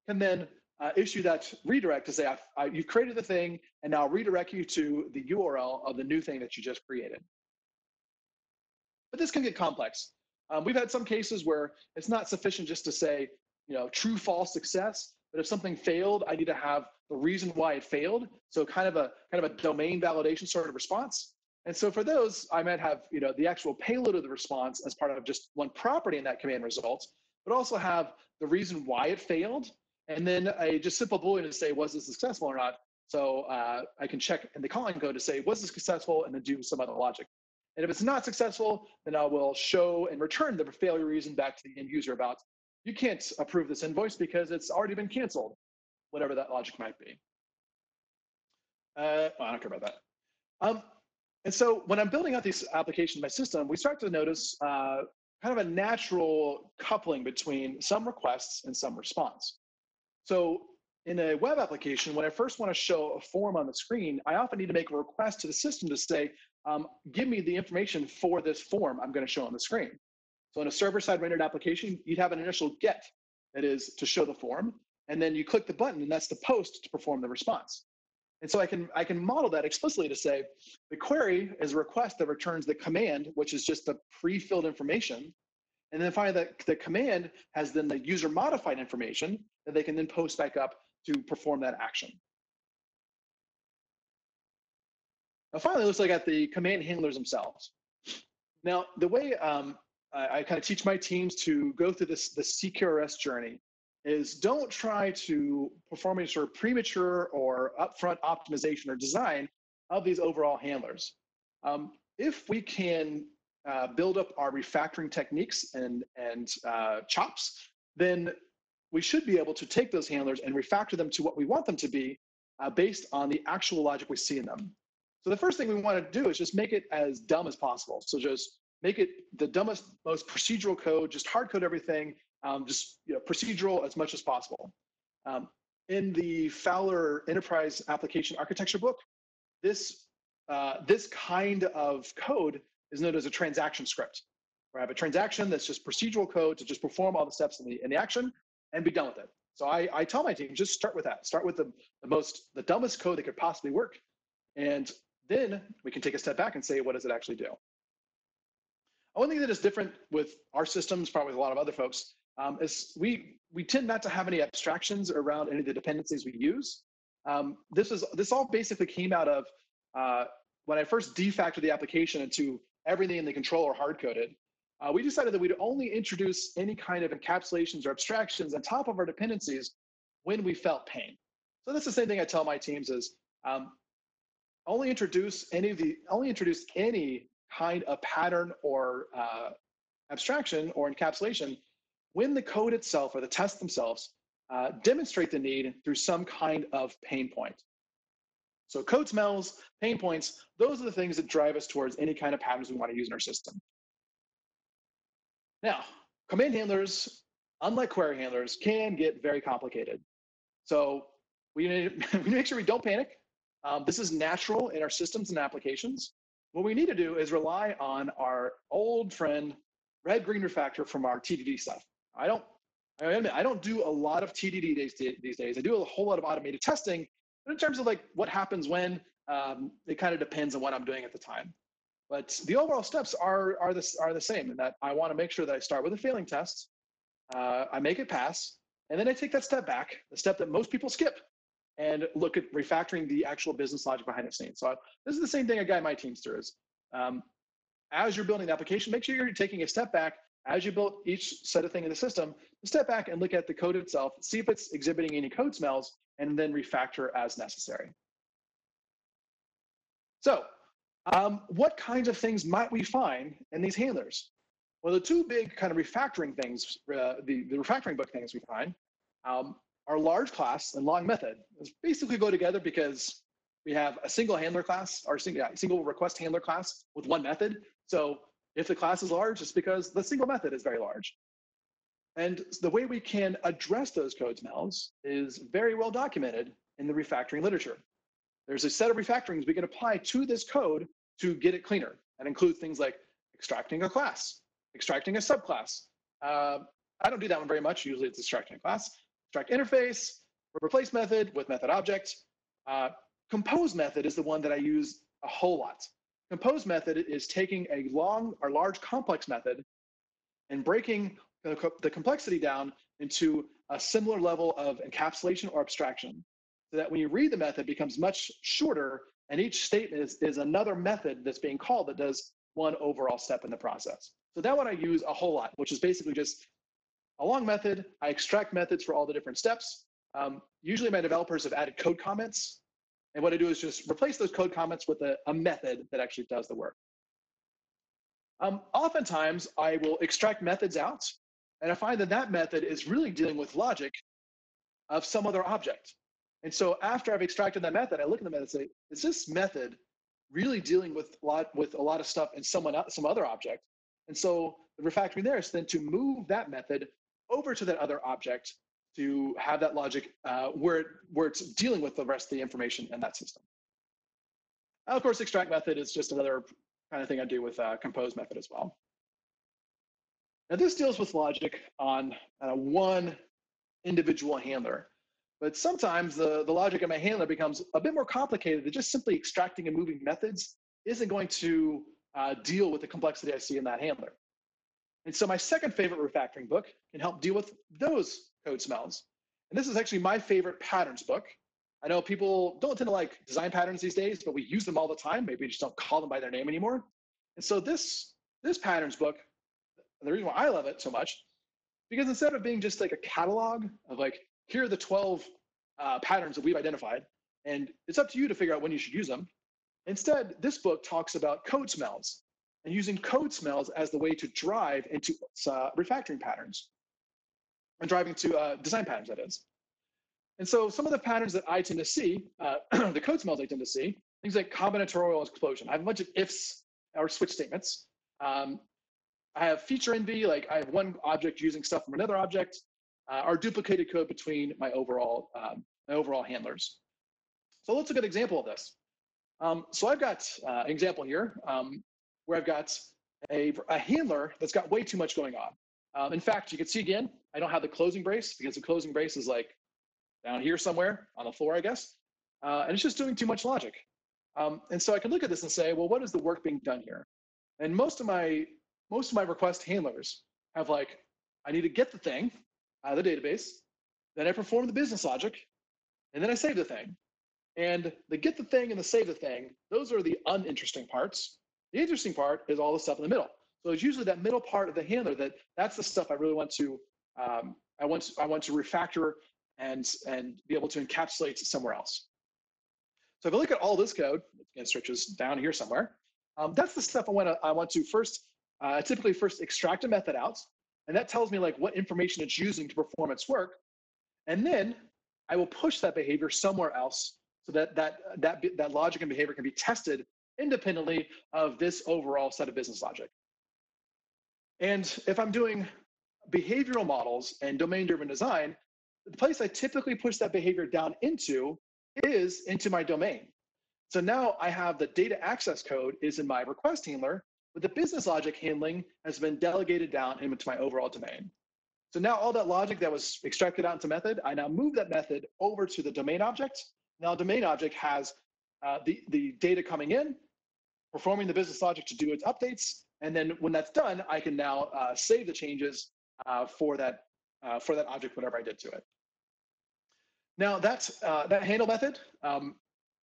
can then uh, issue that redirect to say, I, I, you've created the thing, and now I'll redirect you to the U R L of the new thing that you just created. But this can get complex. Um, we've had some cases where it's not sufficient just to say, you know, true, false, success. But if something failed, I need to have the reason why it failed. So kind of a kind of a domain validation sort of response. And so for those, I might have, you know, the actual payload of the response as part of just one property in that command result, but also have the reason why it failed, and then a just simple Boolean to say was this successful or not. So uh, I can check in the calling code to say was this successful, and then do some other logic. And if it's not successful, then I will show and return the failure reason back to the end user about, you can't approve this invoice because it's already been canceled, whatever that logic might be. Uh, well, I don't care about that. Um, and so when I'm building out these applications in my system, we start to notice uh, kind of a natural coupling between some requests and some response. So in a web application, when I first want to show a form on the screen, I often need to make a request to the system to say, Um, give me the information for this form I'm going to show on the screen. So in a server-side rendered application, you'd have an initial get, that is to show the form, and then you click the button, and that's the post to perform the response. And so I can I can model that explicitly to say the query is a request that returns the command, which is just the pre-filled information, and then finally the, the command has then the user-modified information that they can then post back up to perform that action. Now, finally, let's look at the command handlers themselves. Now, the way um, I, I kind of teach my teams to go through this, this C Q R S journey is don't try to perform any sort of premature or upfront optimization or design of these overall handlers. Um, if we can uh, build up our refactoring techniques and, and uh, chops, then we should be able to take those handlers and refactor them to what we want them to be uh, based on the actual logic we see in them. So the first thing we want to do is just make it as dumb as possible. So just make it the dumbest, most procedural code, just hard code everything, um, just you know, procedural as much as possible. Um, in the Fowler Enterprise Application Architecture book, this, uh, this kind of code is known as a transaction script, where I have a transaction that's just procedural code to just perform all the steps in the, in the action and be done with it. So I, I tell my team, just start with that. Start with the, the, most, the dumbest code that could possibly work. And then we can take a step back and say, what does it actually do? One thing that is different with our systems, probably with a lot of other folks, um, is we we tend not to have any abstractions around any of the dependencies we use. Um, this is this all basically came out of uh, when I first defactored the application into everything in the controller hard coded. Uh, we decided that we'd only introduce any kind of encapsulations or abstractions on top of our dependencies when we felt pain. So that's the same thing I tell my teams is. Um, Only introduce any of the only introduce any kind of pattern or uh, abstraction or encapsulation when the code itself or the tests themselves uh, demonstrate the need through some kind of pain point. So code smells, pain points, those are the things that drive us towards any kind of patterns we want to use in our system. Now, command handlers, unlike query handlers, can get very complicated. So we need to make sure we don't panic. Um, this is natural in our systems and applications. What we need to do is rely on our old friend, red green refactor from our T D D stuff. I don't, I admit, I don't do a lot of T D D these, these days. I do a whole lot of automated testing, but in terms of like what happens when, um, it kind of depends on what I'm doing at the time. But the overall steps are, are, the, are the same in that I want to make sure that I start with a failing test, uh, I make it pass, and then I take that step back, the step that most people skip, and look at refactoring the actual business logic behind the scenes. So I, this is the same thing I guide my teams through is, um, as you're building the application, make sure you're taking a step back as you build each set of thing in the system, step back and look at the code itself, see if it's exhibiting any code smells, and then refactor as necessary. So um, what kinds of things might we find in these handlers? Well, the two big kind of refactoring things, uh, the, the refactoring book things we find, um, our large class and long method is basically go together because we have a single handler class or single, single request handler class with one method. So if the class is large, it's because the single method is very large. And the way we can address those code smells is very well documented in the refactoring literature. There's a set of refactorings we can apply to this code to get it cleaner. That includes things like extracting a class, extracting a subclass. Uh, I don't do that one very much. Usually it's extracting a class. Extract interface, replace method with method object. Uh, compose method is the one that I use a whole lot. Compose method is taking a long or large complex method and breaking the, the complexity down into a similar level of encapsulation or abstraction so that when you read the method, it becomes much shorter and each statement is, is another method that's being called that does one overall step in the process. So that one I use a whole lot, which is basically just a long method. I extract methods for all the different steps. Um, usually my developers have added code comments. And what I do is just replace those code comments with a, a method that actually does the work. Um, oftentimes I will extract methods out and I find that that method is really dealing with logic of some other object. And so after I've extracted that method, I look at the method and say, is this method really dealing with a lot, with a lot of stuff in someone else, some other object? And so the refactoring there is then to move that method over to that other object to have that logic uh, where, where it's dealing with the rest of the information in that system. And of course, extract method is just another kind of thing I do with uh, compose method as well. Now this deals with logic on uh, one individual handler, but sometimes the, the logic of my handler becomes a bit more complicated than just simply extracting and moving methods isn't going to uh, deal with the complexity I see in that handler. And so my second favorite refactoring book can help deal with those code smells. And this is actually my favorite patterns book. I know people don't tend to like design patterns these days, but we use them all the time. Maybe we just don't call them by their name anymore. And so this, this patterns book, the reason why I love it so much, because instead of being just like a catalog of like, here are the twelve uh, patterns that we've identified, and it's up to you to figure out when you should use them. Instead, this book talks about code smells and using code smells as the way to drive into uh, refactoring patterns. And driving to uh, design patterns, that is. And so some of the patterns that I tend to see, uh, the code smells I tend to see, things like combinatorial explosion. I have a bunch of ifs or switch statements. Um, I have feature envy, like I have one object using stuff from another object, uh, or duplicated code between my overall, um, my overall handlers. So let's look at an example of this. Um, so I've got uh, an example here um, where I've got a, a handler that's got way too much going on. Um, in fact, you can see again, I don't have the closing brace because the closing brace is like down here somewhere on the floor, I guess. Uh, and it's just doing too much logic. Um, and so I can look at this and say, well, what is the work being done here? And most of my, most of my request handlers have like, I need to get the thing out of the database, then I perform the business logic, and then I save the thing. And the get the thing and the save the thing, those are the uninteresting parts. The interesting part is all the stuff in the middle. So it's usually that middle part of the handler that that's the stuff I really want to, um, I want to, I want to refactor and, and be able to encapsulate somewhere else. So if I look at all this code, it stretches down here somewhere. Um, that's the stuff I want to, I want to first, uh, typically first extract a method out. And that tells me like what information it's using to perform its work. And then I will push that behavior somewhere else. so that that that that logic and behavior can be tested independently of this overall set of business logic. And if I'm doing behavioral models and domain-driven design, the place I typically push that behavior down into is into my domain. So now I have the data access code is in my request handler, but the business logic handling has been delegated down into my overall domain. So now all that logic that was extracted out into method, I now move that method over to the domain object. Now domain object has uh, the, the data coming in, performing the business logic to do its updates. And then when that's done, I can now uh, save the changes uh, for that uh, for that object, whatever I did to it. Now that's, uh, that handle method um,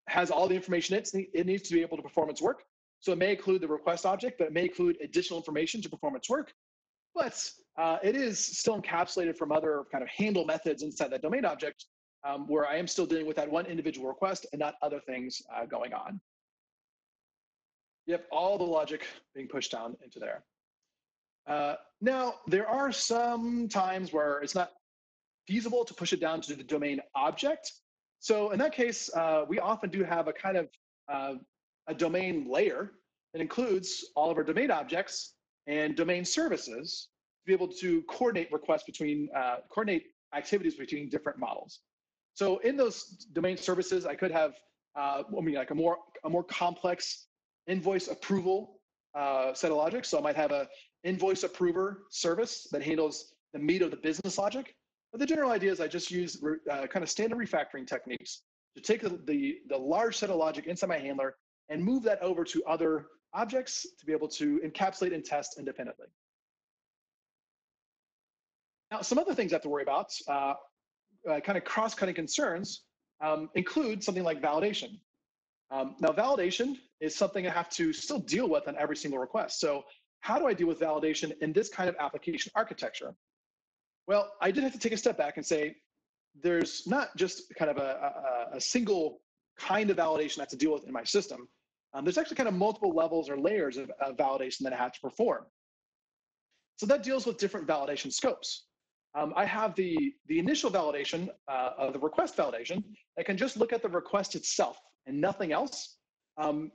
has all the information it, it needs to be able to perform its work. So it may include the request object, but it may include additional information to perform its work. But uh, it is still encapsulated from other kind of handle methods inside that domain object, um, where I am still dealing with that one individual request and not other things uh, going on. You have all the logic being pushed down into there. Uh, now, there are some times where it's not feasible to push it down to the domain object. So in that case, uh, we often do have a kind of uh, a domain layer that includes all of our domain objects and domain services to be able to coordinate requests between, uh, coordinate activities between different models. So in those domain services, I could have, uh, I mean, like a more, a more complex invoice approval uh, set of logic. So I might have a invoice approver service that handles the meat of the business logic. But the general idea is I just use uh, kind of standard refactoring techniques to take the, the, the large set of logic inside my handler and move that over to other objects to be able to encapsulate and test independently. Now, some other things I have to worry about, uh, uh, kind of cross-cutting concerns, um, include something like validation. Um, now, validation is something I have to still deal with on every single request. So how do I deal with validation in this kind of application architecture? Well, I did have to take a step back and say, there's not just kind of a, a, a single kind of validation I have to deal with in my system. Um, there's actually kind of multiple levels or layers of, of validation that I have to perform. So that deals with different validation scopes. Um, I have the, the initial validation uh, of the request validation that can just look at the request itself and nothing else um,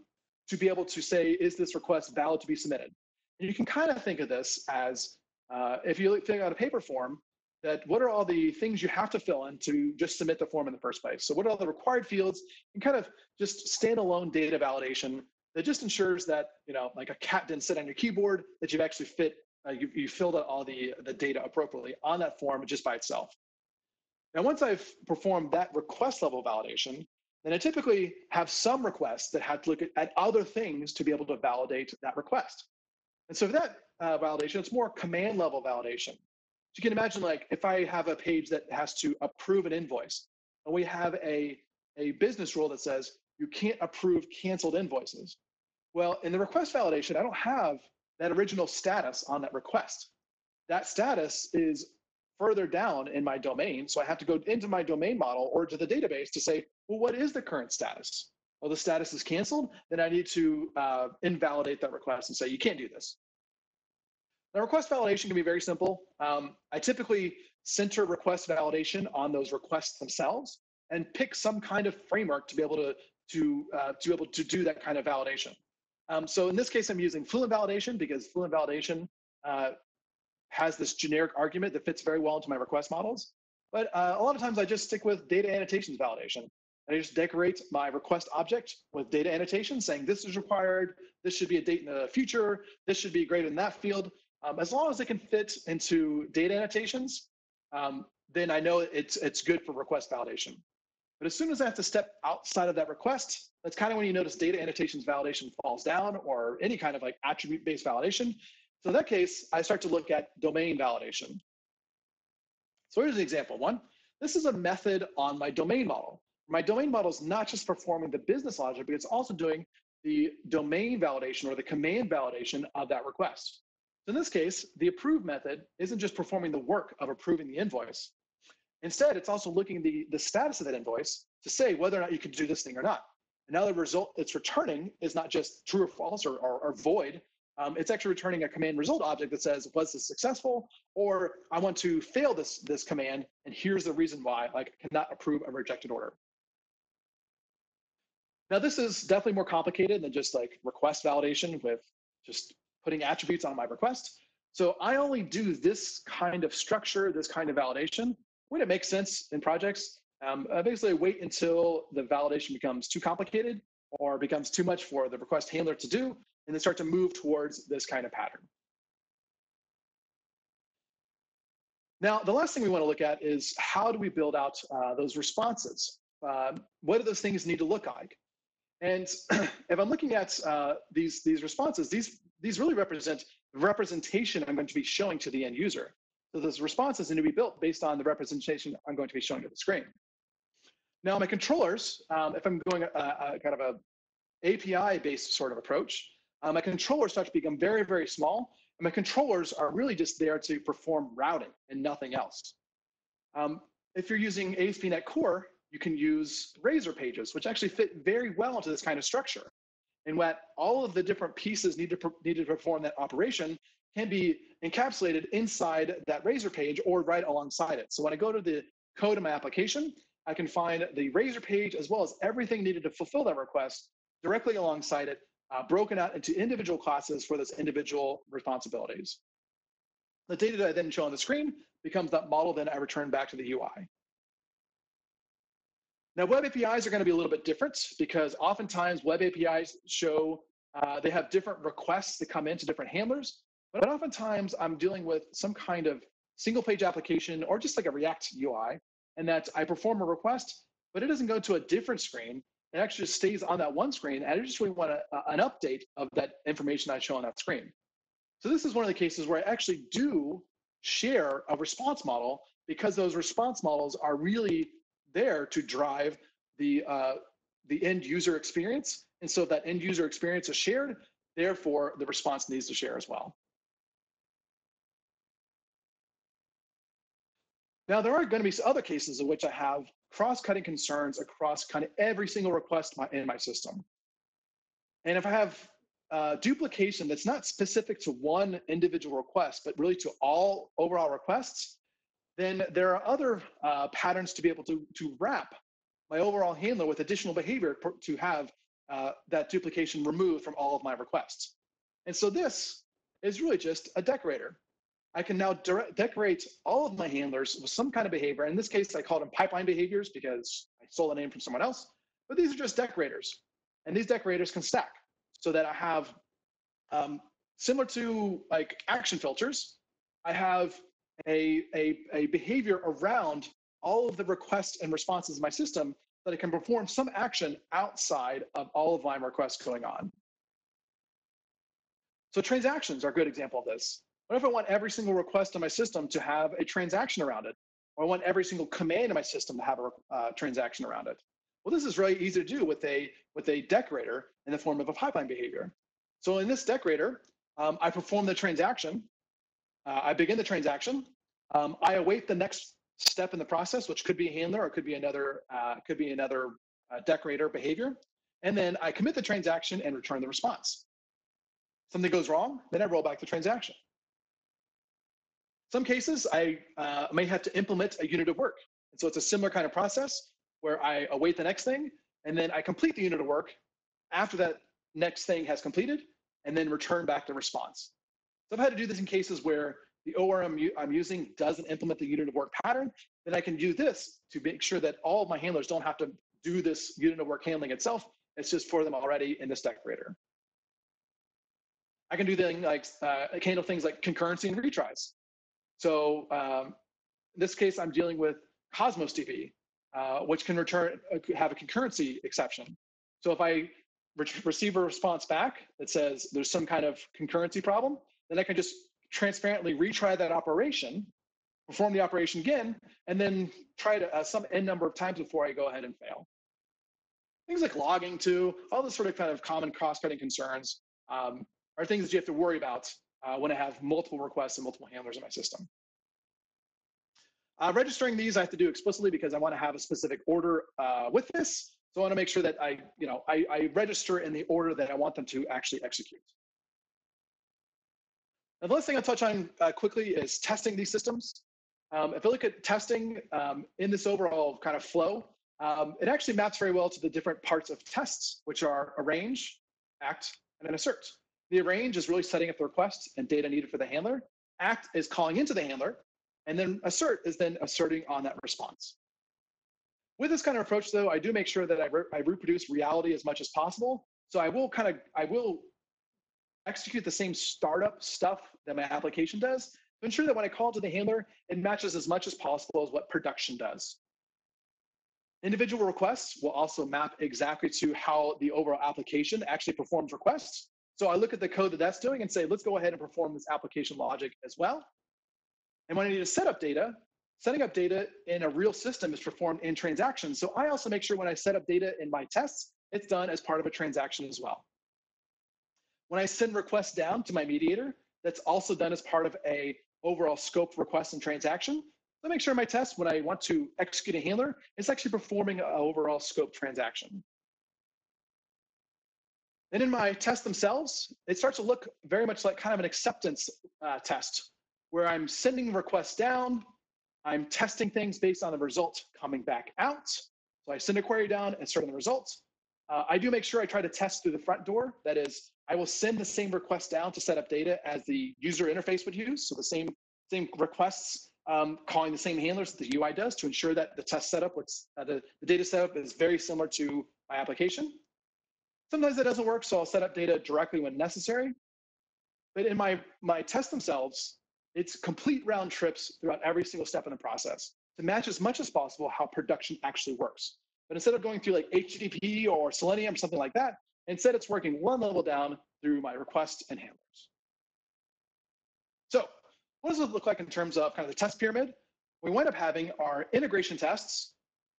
to be able to say, is this request valid to be submitted? And you can kind of think of this as, uh, if you think out a paper form, that what are all the things you have to fill in to just submit the form in the first place? So what are all the required fields and kind of just standalone data validation that just ensures that, you know, like a cat didn't sit on your keyboard, that you've actually fit, uh, you, you filled out all the, the data appropriately on that form just by itself. Now, once I've performed that request level validation, then I typically have some requests that have to look at, at other things to be able to validate that request. And so for that uh, validation, it's more command level validation. So you can imagine, like, if I have a page that has to approve an invoice, and we have a, a business rule that says you can't approve canceled invoices. Well, in the request validation, I don't have that original status on that request. That status is further down in my domain, so I have to go into my domain model or to the database to say, well, what is the current status? Well, the status is canceled, then I need to uh, invalidate that request and say, you can't do this. The request validation can be very simple. Um, I typically center request validation on those requests themselves and pick some kind of framework to be able to, to, uh, to, be able to do that kind of validation. Um, so in this case, I'm using Fluent validation because Fluent validation uh, has this generic argument that fits very well into my request models. But uh, a lot of times I just stick with data annotations validation. I just decorate my request object with data annotations saying this is required, this should be a date in the future, this should be greater than that field. Um, as long as it can fit into data annotations, um, then I know it's it's good for request validation. But as soon as I have to step outside of that request, that's kind of when you notice data annotations validation falls down, or any kind of like attribute-based validation. So in that case, I start to look at domain validation. So here's an example one. This is a method on my domain model. My domain model is not just performing the business logic, but it's also doing the domain validation or the command validation of that request. So in this case, the approve method isn't just performing the work of approving the invoice. Instead, it's also looking at the, the status of that invoice to say whether or not you can do this thing or not. And now the result it's returning is not just true or false or, or, or void. Um, it's actually returning a command result object that says, was this successful? Or I want to fail this, this command, and here's the reason why, like, I cannot approve a rejected order. Now, this is definitely more complicated than just like request validation with just putting attributes on my request. So I only do this kind of structure, this kind of validation when it makes sense in projects. Um, I basically wait until the validation becomes too complicated or becomes too much for the request handler to do, and then start to move towards this kind of pattern. Now, the last thing we want to look at is how do we build out uh, those responses? Uh, what do those things need to look like? And if I'm looking at uh, these, these responses, these, these really represent the representation I'm going to be showing to the end user. So those responses need to be built based on the representation I'm going to be showing to the screen. Now, my controllers, um, if I'm going a, a kind of a A P I-based sort of approach, uh, my controllers start to become very, very small. And my controllers are really just there to perform routing and nothing else. Um, if you're using A S P dot NET Core, you can use Razor Pages, which actually fit very well into this kind of structure. And what all of the different pieces need to, need to perform that operation can be encapsulated inside that Razor page or right alongside it. So when I go to the code of my application, I can find the Razor page as well as everything needed to fulfill that request directly alongside it, uh, broken out into individual classes for those individual responsibilities. The data that I then show on the screen becomes that model, then I return back to the U I. Now, web A P Is are going to be a little bit different because oftentimes web A P Is show, uh, they have different requests that come into different handlers, but oftentimes I'm dealing with some kind of single page application or just like a React U I, and that I perform a request, but it doesn't go to a different screen. It actually stays on that one screen, and I just really want a, a, an update of that information I show on that screen. So this is one of the cases where I actually do share a response model because those response models are really there to drive the, uh, the end user experience. And so if that end user experience is shared, therefore the response needs to share as well. Now, there are going to be other cases in which I have cross-cutting concerns across kind of every single request my, in my system. And if I have uh, duplication that's not specific to one individual request, but really to all overall requests, then there are other uh, patterns to be able to, to wrap my overall handler with additional behavior to have uh, that duplication removed from all of my requests. And so this is really just a decorator. I can now decorate all of my handlers with some kind of behavior. In this case, I call them pipeline behaviors because I stole the name from someone else, but these are just decorators. And these decorators can stack so that I have, um, similar to like action filters, I have a, a, a behavior around all of the requests and responses in my system that I can perform some action outside of all of my requests going on. So transactions are a good example of this. What if I want every single request in my system to have a transaction around it? Or I want every single command in my system to have a uh, transaction around it? Well, this is really easy to do with a, with a decorator in the form of a pipeline behavior. So in this decorator, um, I perform the transaction. Uh, I begin the transaction. Um, I await the next step in the process, which could be a handler or could be another, uh, could be another uh, decorator behavior. And then I commit the transaction and return the response. Something goes wrong, then I roll back the transaction. Some cases, I uh, may have to implement a unit of work. And so it's a similar kind of process where I await the next thing, and then I complete the unit of work after that next thing has completed, and then return back the response. So I've had to do this in cases where the O R M I'm using doesn't implement the unit of work pattern, then I can do this to make sure that all of my handlers don't have to do this unit of work handling itself. It's just for them already in this decorator. I can do things like, uh, I can handle things like concurrency and retries. So um, in this case, I'm dealing with Cosmos D B, uh, which can return have a concurrency exception. So if I re receive a response back that says there's some kind of concurrency problem, then I can just transparently retry that operation, perform the operation again, and then try to uh, some n number of times before I go ahead and fail. Things like logging too, all this sort of kind of common cross-cutting concerns um, are things that you have to worry about Uh, when I have multiple requests and multiple handlers in my system. Uh, registering these I have to do explicitly because I want to have a specific order uh, with this. So I want to make sure that I, you know, I, I register in the order that I want them to actually execute. Now, the last thing I'll touch on uh, quickly is testing these systems. Um, if I look at testing um, in this overall kind of flow, Um, it actually maps very well to the different parts of tests, which are arrange, act, and then assert. The arrange is really setting up the request and data needed for the handler. Act is calling into the handler, and then assert is then asserting on that response. With this kind of approach, though, I do make sure that I, re I reproduce reality as much as possible. So I will kind of, I will execute the same startup stuff that my application does to ensure that when I call to the handler, it matches as much as possible as what production does. Individual requests will also map exactly to how the overall application actually performs requests. So I look at the code that that's doing and say, let's go ahead and perform this application logic as well. And when I need to set up data, setting up data in a real system is performed in transactions. So I also make sure when I set up data in my tests, it's done as part of a transaction as well. When I send requests down to my mediator, that's also done as part of a overall scope request and transaction. So make sure my test, when I want to execute a handler, it's actually performing an overall scope transaction. And in my tests themselves, it starts to look very much like kind of an acceptance uh, test, where I'm sending requests down, I'm testing things based on the results coming back out. So I send a query down and start on the results. Uh, I do make sure I try to test through the front door. That is, I will send the same request down to set up data as the user interface would use. So the same, same requests um, calling the same handlers that the U I does to ensure that the test setup, what's, uh, the, the data setup is very similar to my application. Sometimes that doesn't work, so I'll set up data directly when necessary. But in my, my tests themselves, it's complete round trips throughout every single step in the process to match as much as possible how production actually works. But instead of going through like H T T P or Selenium or something like that, instead it's working one level down through my requests and handlers. So what does it look like in terms of kind of the test pyramid? We wind up having our integration tests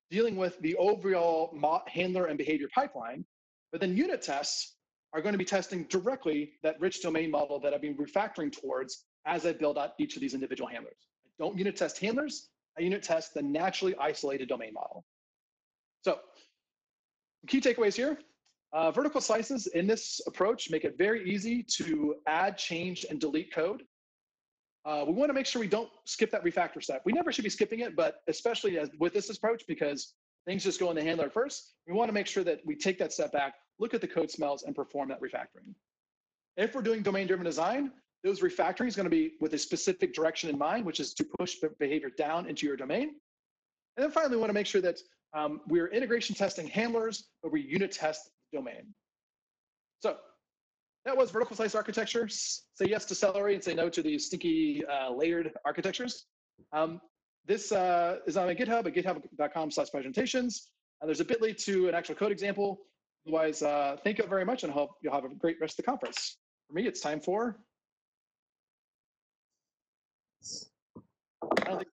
dealing with the overall handler and behavior pipeline, but then unit tests are going to be testing directly that rich domain model that I've been refactoring towards as I build out each of these individual handlers. I don't unit test handlers, I unit test the naturally isolated domain model. So key takeaways here, uh, vertical slices in this approach make it very easy to add, change, and delete code. Uh, we wanna make sure we don't skip that refactor step. We never should be skipping it, but especially as with this approach, because things just go in the handler first, we wanna make sure that we take that step back, look at the code smells, and perform that refactoring. If we're doing domain-driven design, those refactoring is gonna be with a specific direction in mind, which is to push the behavior down into your domain. And then finally, we wanna make sure that um, we're integration testing handlers, but we unit test domain. So that was vertical slice architecture. Say yes to celery and say no to these stinky uh, layered architectures. Um, this uh, is on my GitHub at github dot com slash presentations. Uh, there's a bit dot L Y to an actual code example. Otherwise, uh, thank you very much and hope you'll have a great rest of the conference. For me, it's time for I don't think